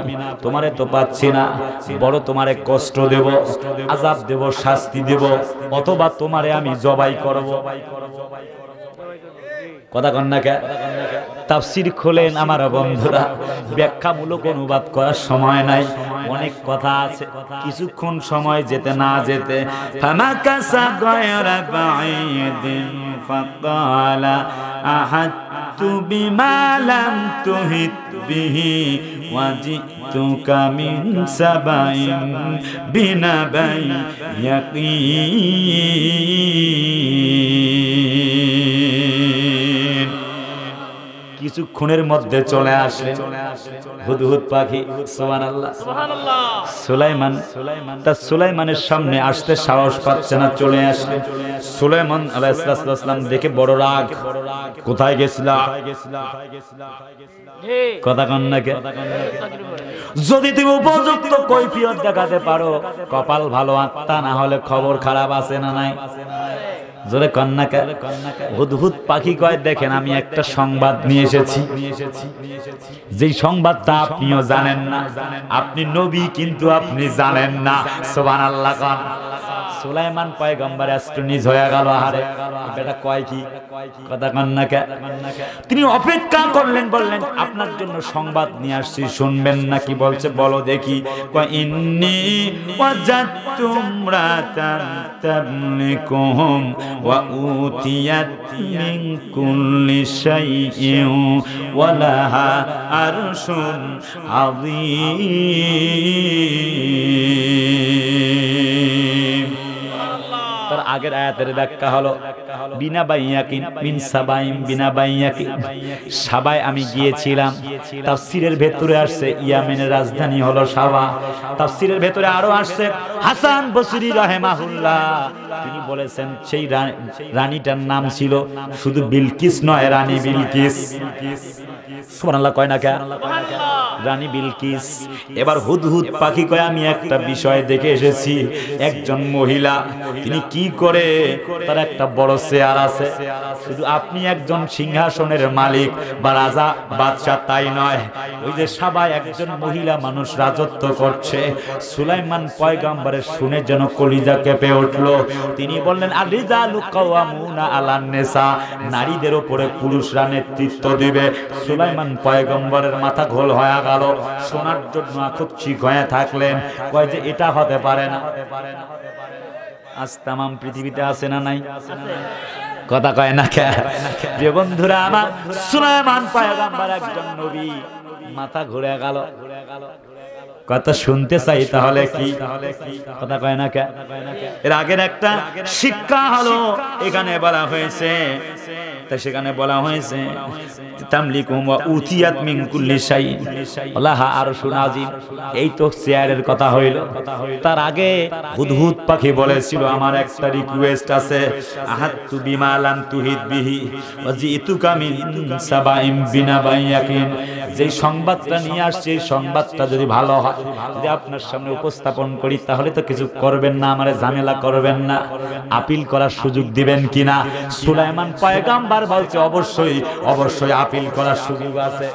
তোমারে তো পাচ্ছি না বড় তোমারে কষ্ট দেব আযাব দেব শাস্তি দেব অথবা তোমারে আমি জবাই করব কথা কন না কে তাফসীর খোলেন আমার বন্ধুরা ব্যাখ্যামূলক অনুবাদ করার সময় নাই অনেক কথা আছে কিছুক্ষণ সময় যেতে না যেতে ফামাকাসা গায়রা বাইদিন ফাকালা আহাতু বিমা লাম তুহিত বিহি ওয়াজিতুকা মিন সাবাইন বিনাবাই ইয়াকিন কিছুক্ষণের মধ্যে চলে আসলেন হুদহুদ পাখি সুবহানাল্লাহ সুবহানাল্লাহ সুলাইমান তা সুলাইমানের সামনে আসতে সাহস পাচ্ছে না চলে আসলেন সুলাইমান আলাইহিস সালাম দেখে বড় রাগ কোথায় গেছিলা কথা কন না কে যদি তুমি উপযুক্ত কৈফিয়ত দেখাতে পারো কপাল ভালো আত্মা না হলে খবর খারাপ আছে না নাই জোরে কন না কে হুদহুদ পাখি কয় দেখেন আমি একটা সংবাদ নিয়ে এসেছি যেই সংবাদটা আপনিও জানেন না আপনি নবী কিন্তু আপনি জানেন না সুবহানাল্লাহ কন সুলাইমান পয়গম্বর আশ্চর্য হয়ে গেল আরে বেটা কয় কি কথা কন না কে তিনি অপেক্ষা করলেন বললেন আপনার জন্য সংবাদ নিয়ে আসছি শুনবেন না কি বলছে বলো দেখি কয় ইন্নী ওয়াজাতুমরাতান তাবলিকুহুম ওয়া উতিয়াত মিন কুল্লি শাইইন ওয়া লাহা আরশুন আযীম তার আগের আয়াতের ব্যাখ্যা হলো বিনা বাইয়াকিন মিন সাবাইম বিনা বাইয়াকিন সাবাই আমি গিয়েছিলাম তাফসীরের ভিতরে আসছে ইয়ামেনের রাজধানী হলো সাবা তাফসীরের ভিতরে আরো আসছে হাসান বসরি রাহিমাহুল্লাহ তিনি বলেছেন সেই রানীটার নাম ছিল শুধু বিলকিস নয় রানী বিলকিস সুবহানাল্লাহ কয় না কে সুবহানাল্লাহ রানী বিলকিস এবার হুদহুদ পাখি কয় আমি একটা বিষয় দেখে এসেছি একজন মহিলা তিনি কি করে তার একটা বড় চেয়ার আছে শুধু আপনি একজন সিংহাসনের মালিক বা রাজা বাদশা তাই নয় ওই যে সবাই একজন মহিলা মানুষ রাজত্ব করছে সুলাইমান পয়গম্বরের শুনে যেন কলিজা কেঁপে উঠল তিনি বললেন আর রিজালু কাওয়ামুনা আলান নিসা নারীদের উপরে পুরুষরা নেতৃত্ব দিবে সুলাইমান পয়গম্বরের মাথা ঘোল হয়ে গেল শোনার জন্য আকস্মিক হয়ে থাকলেন কয় যে এটা হতে পারে না আজ তামাম পৃথিবীতে আছে না নাই কথা কয় না কে প্রিয় বন্ধুরা আমার সুলাইমান পয়গম্বর একজন নবী মাথা ঘুরে গেল কথা শুনতে চাই তাহলে কি কথা কয় না কে এর আগের একটা শিক্ষা হলো এখানে বলা হয়েছে তা সেখানে বলা হয়েছে তামলিকুম ওয়া উতিয়াত মিন কুল্লি শাইইন আল্লাহ আরশুন আযীম এই তো চেয়ারের কথা হইল তার আগে হুদহুদ পাখি বলেছিল আমার একটা রিকোয়েস্ট আছে আহাতু বিমা লাম তুহিত বিহি ওয়া জিতুকা মিন সাবাইম বিনা বাইয়াকিন যে সংবাদটা নিয়ে আসছে এই সংবাদটা যদি ভালো হয় যদি আপনার সামনে উপস্থাপন করি তাহলে তো কিছু করবেন না আমারে ঝামেলা করবেন না আপিল করার সুযোগ দিবেন কিনা সুলাইমান পয়গম্বর বলছে অবশ্যই অবশ্যই আপিল করার সুযোগ আছে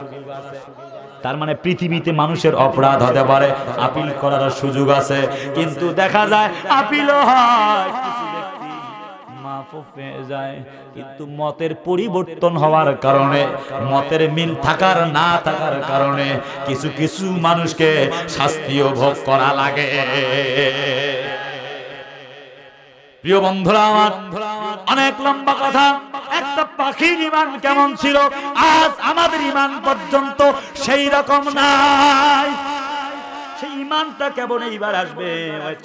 তার মানে পৃথিবীতে মানুষের অপরাধ হতে পারে আপিল করার সুযোগ আছে কিন্তু দেখা যায় আপিলও হয় কিন্তু মতের পরিবর্তন হওয়ার কারণে মতের মিল থাকার না থাকার কারণে কিছু কিছু মানুষকে শাস্তিও ভোগ করা লাগে প্রিয় বন্ধুরা আমার অনেক লম্বা কথা একটা পাখির ঈমান কেমন ছিল আজ আমাদের ঈমান পর্যন্ত সেই রকম নাই সেই ঈমানটা কেমন এইবার আসবে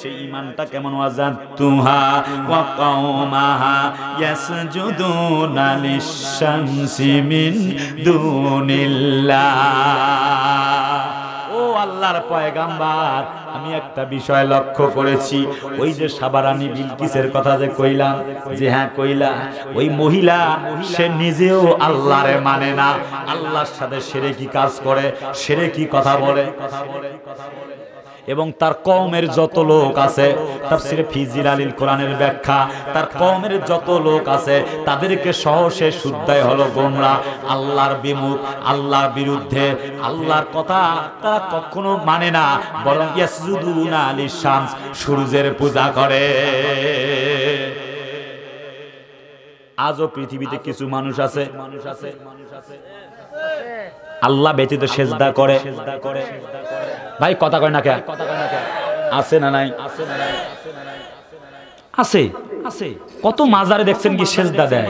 সেই ঈমানটা কেমন ওয়াজাতুহা ওয়া কাওমাহা ইয়াসজুদুনা লিশ-শামসি মিন দুনিল্লাহ ও আল্লাহ আল্লাহর পয়গাম্বার আমি একটা বিষয় লক্ষ্য করেছি, ওই যে সাবারানি বিলকিসের কথা যে কইলাম, যে হ্যাঁ কইলা, ওই মহিলা সে নিজেও আল্লাহরে মানে না, আল্লাহর সাথে শিরকি কাজ করে, শিরকি কথা বলে। এবং তার কওমের যত লোক আছে, তাফসীরে ফি জিলালিল কোরআনের ব্যাখ্যা, তার কওমের যত লোক আছে তাদেরকে সহসে শুদ্ধায় হলো গোমরা, আল্লাহর বিমুখ, আল্লাহর বিরুদ্ধে, আল্লাহর কথা তারা কখনো মানে না, বরং ইয়াসজুদুনা লিশামস, সূর্যের পূজা করে। আজও পৃথিবীতে কিছু মানুষ আছে আল্লাহ ব্যতীত সেজদা করে, ভাই কথা কয় না কে, আছে না নাই? আছে, আছে। কত মাজারে দেখছেন কি সেজদা দেয়,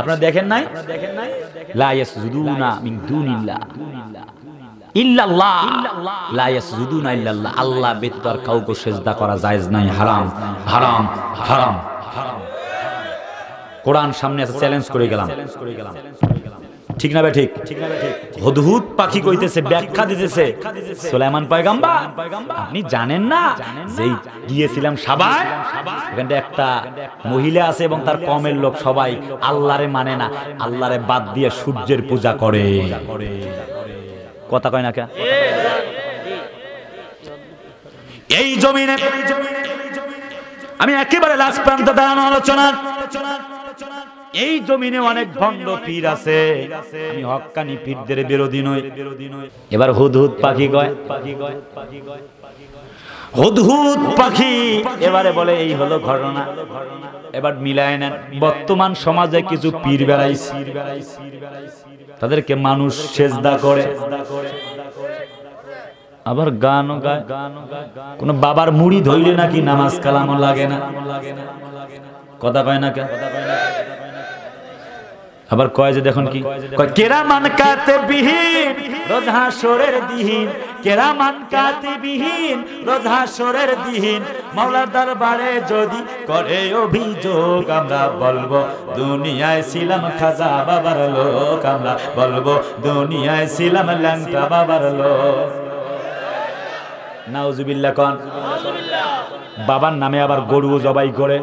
আপনারা দেখেন নাই? লা ইয়াসজুদুনা মিন দুনিল্লাহ ইল্লাল্লাহ, লা ইয়াসজুদুনা ইল্লাল্লাহ, আল্লাহ ব্যতীত আর কাউকে সেজদা করা জায়েজ নাই, হারাম হারাম হারাম। কোরআন সামনে আছে, চ্যালেঞ্জ করে গেলাম, ঠিক না ভাই? ঠিক, হুদহুদ পাখি কইতেছে, ব্যাখ্যা দিতেছে সুলাইমান পয়গাম্বার, আপনি জানেন না যেই গিয়েছিলাম সাবায়, এখানে একটা মহিলা আছে এবং তার কমের লোক সবাই আল্লাহরে মানে না, আল্লাহরে বাদ দিয়ে সূর্যের পূজা করে। কথা কয় না কে? এই জমিনে আমি একেবারে লাশ প্রান্ত দাঁড়ানো আলোচনা, এই জমিনে অনেক ভণ্ড পীর আছে, আমি হক্কানি পীরদের বিরোধী নই। এবার হুদহুদ পাখি কয়, হুদহুদ পাখি এবারে বলে এই হলো ঘটনা। এবার মিলায় নেন, বর্তমান সমাজে কিছু পীর বেড়াইছে, তাদেরকে মানুষ সেজদা করে, আবার গানও গায়, কোন বাবার মুড়ি ধইলে নাকি নামাজ কালামও লাগে না, কথা কয় না কে? আবার কয় যে দেখুন কি কয়, কেরামান কাতিবিহীন রোজ হাসরের দিন, কেরামান কাতিবিহীন রোজ হাসরের দিন, মাওলার দরবারে যদি করে অভিযোগ, আমরা বলবো দুনিয়ায় ছিলাম খাজা বাবার লোক, আমরা বলবো দুনিয়ায় ছিলাম ল্যাংটা বাবার লোক। নাউজুবিল্লাহ কন, বাবার নামে আবার গরু জবাই করে,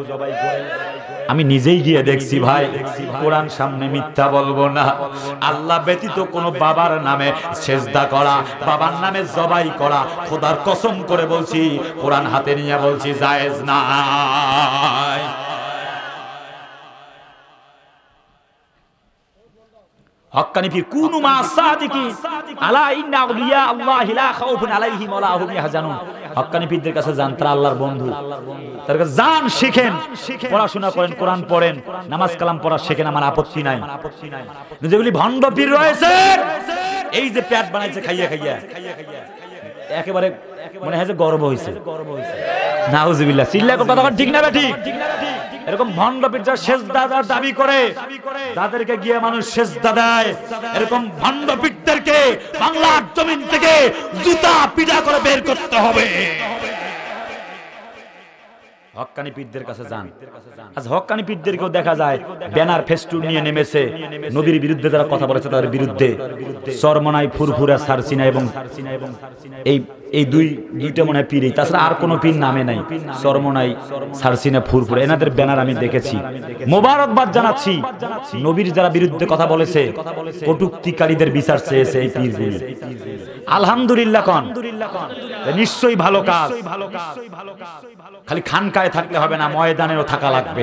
আমি নিজেই গিয়ে দেখছি ভাই। কোরআন সামনে মিথ্যা বলবো না, আল্লাহ ব্যতীত কোনো বাবার নামে সেজদা করা, বাবার নামে জবাই করা, খোদার কসম করে বলছি, কোরআন হাতে নিয়ে বলছি জায়েজ না। হক্কানি পীর কুনু মা সাদিকিন আলা ইন্না আউলিয়া আল্লাহি লা খাউফুন আলাইহিম ওয়া লা হুম ইয়াহজানুন। হক্কানি পীরদের কাছে যান, তারা আল্লাহর বন্ধু, তার কাছে যান, শিখেন, পড়াশোনা করেন, কোরআন পড়েন, নামাজ কালাম পড়া শিখেন, আমার আপত্তি নাই। যেগুলি ভণ্ড পীর রয়েছে, এই যে পেট বানাইছে খাইয়া খাইয়া, একেবারে মনে হয় যে গর্ব হইছে, গর্ব হইছে। নাউজুবিল্লাহ, চিল্লা কথা বল, ঠিক না বেটি? এরকম ভণ্ড পীর যারা সেজদা দেওয়ার দাবি করে, তাদেরকে গিয়ে মানুষ সেজদা দেয়, এরকম ভণ্ড পীরদেরকে বাংলার জমিন থেকে জুতা পিটা করে বের করতে হবে। হক্কানি পীরদের কাছে যান, আজ হক্কানি পীরদেরকেও দেখা যায় ব্যানার ফেস্টুন নিয়ে নেমেছে, নবীর বিরুদ্ধে যারা কথা বলেছে তাদের বিরুদ্ধে, চরমনায়, ফুরফুরা, সারসিনা, এবং এই এই দুই দুইটা মনে হয় পীরই, তাছাড়া আর কোনো পীর নামে নাই। চরমনায়, সারসিনা, ফুরফুরা, এনাদের ব্যানার আমি দেখেছি। মোবারকবাদ জানাচ্ছি, নবীর যারা বিরুদ্ধে কথা বলেছে, কটুক্তিকারীদের বিচার চেয়েছে এই পীরগুলো। আলহামদুলিল্লাহ কন, নিশ্চয়ই ভালো কাজ, খালি খানকায় থাকতে হবে না, ময়দানেও থাকা লাগবে।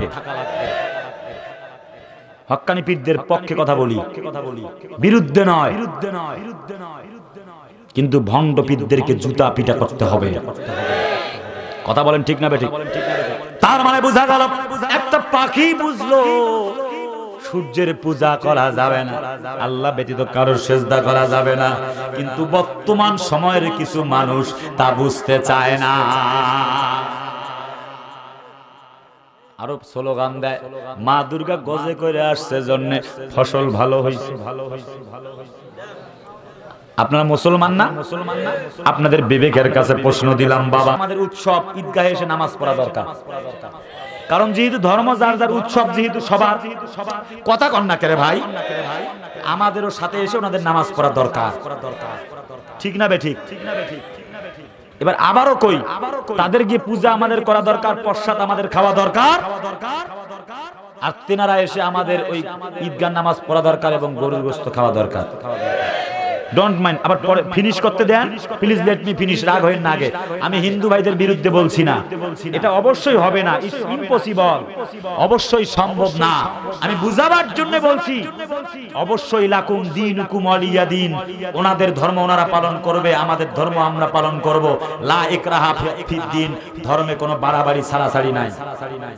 হক্কানি পীরদের পক্ষে কথা বলি, বিরুদ্ধে নয়, কিন্তু ভণ্ড পীরদেরকে জুতা পিটা করতে হবে। কথা বলেন ঠিক না বেঠিক? তার মানে বোঝা গেল, একটা পাখি বুঝলো সূর্যের পূজা করা যাবে না, আল্লাহ ব্যতীত কারোর সেজদা করা যাবে না, কিন্তু বর্তমান সময়ের কিছু মানুষ তা বুঝতে চায় না, আরব স্লোগান দেয়, মা দুর্গা গজে করে আসছে জন্য ফসল ভালো হয়েছে, ভালো হয়েছে, ভালো হয়েছে। আপনারা মুসলমান না? মুসলমান না? আপনাদের বিবেকের কাছে প্রশ্ন দিলাম বাবা, আমাদের উৎসব ঈদগাহে এসে নামাজ পড়া দরকার, কারণ যেহেতু ধর্ম যার যার, উৎসব যেহেতু সবার, কথা কন না করে ভাই, আমাদেরও সাথে এসে ওনাদের নামাজ পড়া দরকার, ঠিক না বে ঠিক? এবার আবারও কই তাদের গিয়ে পূজা আমাদের করা দরকার, প্রসাদ আমাদের খাওয়া দরকার, আর তিনারা এসে আমাদের ওই ঈদগাহ নামাজ পড়া দরকার এবং গরুর গোশত খাওয়া দরকার। ডোন্ট মাইন্ড, আবার পরে ফিনিশ করতে দেন, প্লিজ লেট মি ফিনিশ। রাগ হয়ে না আগে, আমি হিন্দু ভাইদের বিরুদ্ধে বলছি না, এটা অবশ্যই হবে না, ইটস ইম্পসিবল, অবশ্যই সম্ভব না। আমি বুঝাবার জন্য বলছি অবশ্যই লাকুম দীনুকুম ওয়ালিয়া দীন, ওনাদের ধর্ম ওনারা পালন করবে, আমাদের ধর্ম আমরা পালন করব। লা ইকরাহা ফিদ দীন, ধর্মে কোনো বাড়াবাড়ি ছাড়াছাড়ি নাই।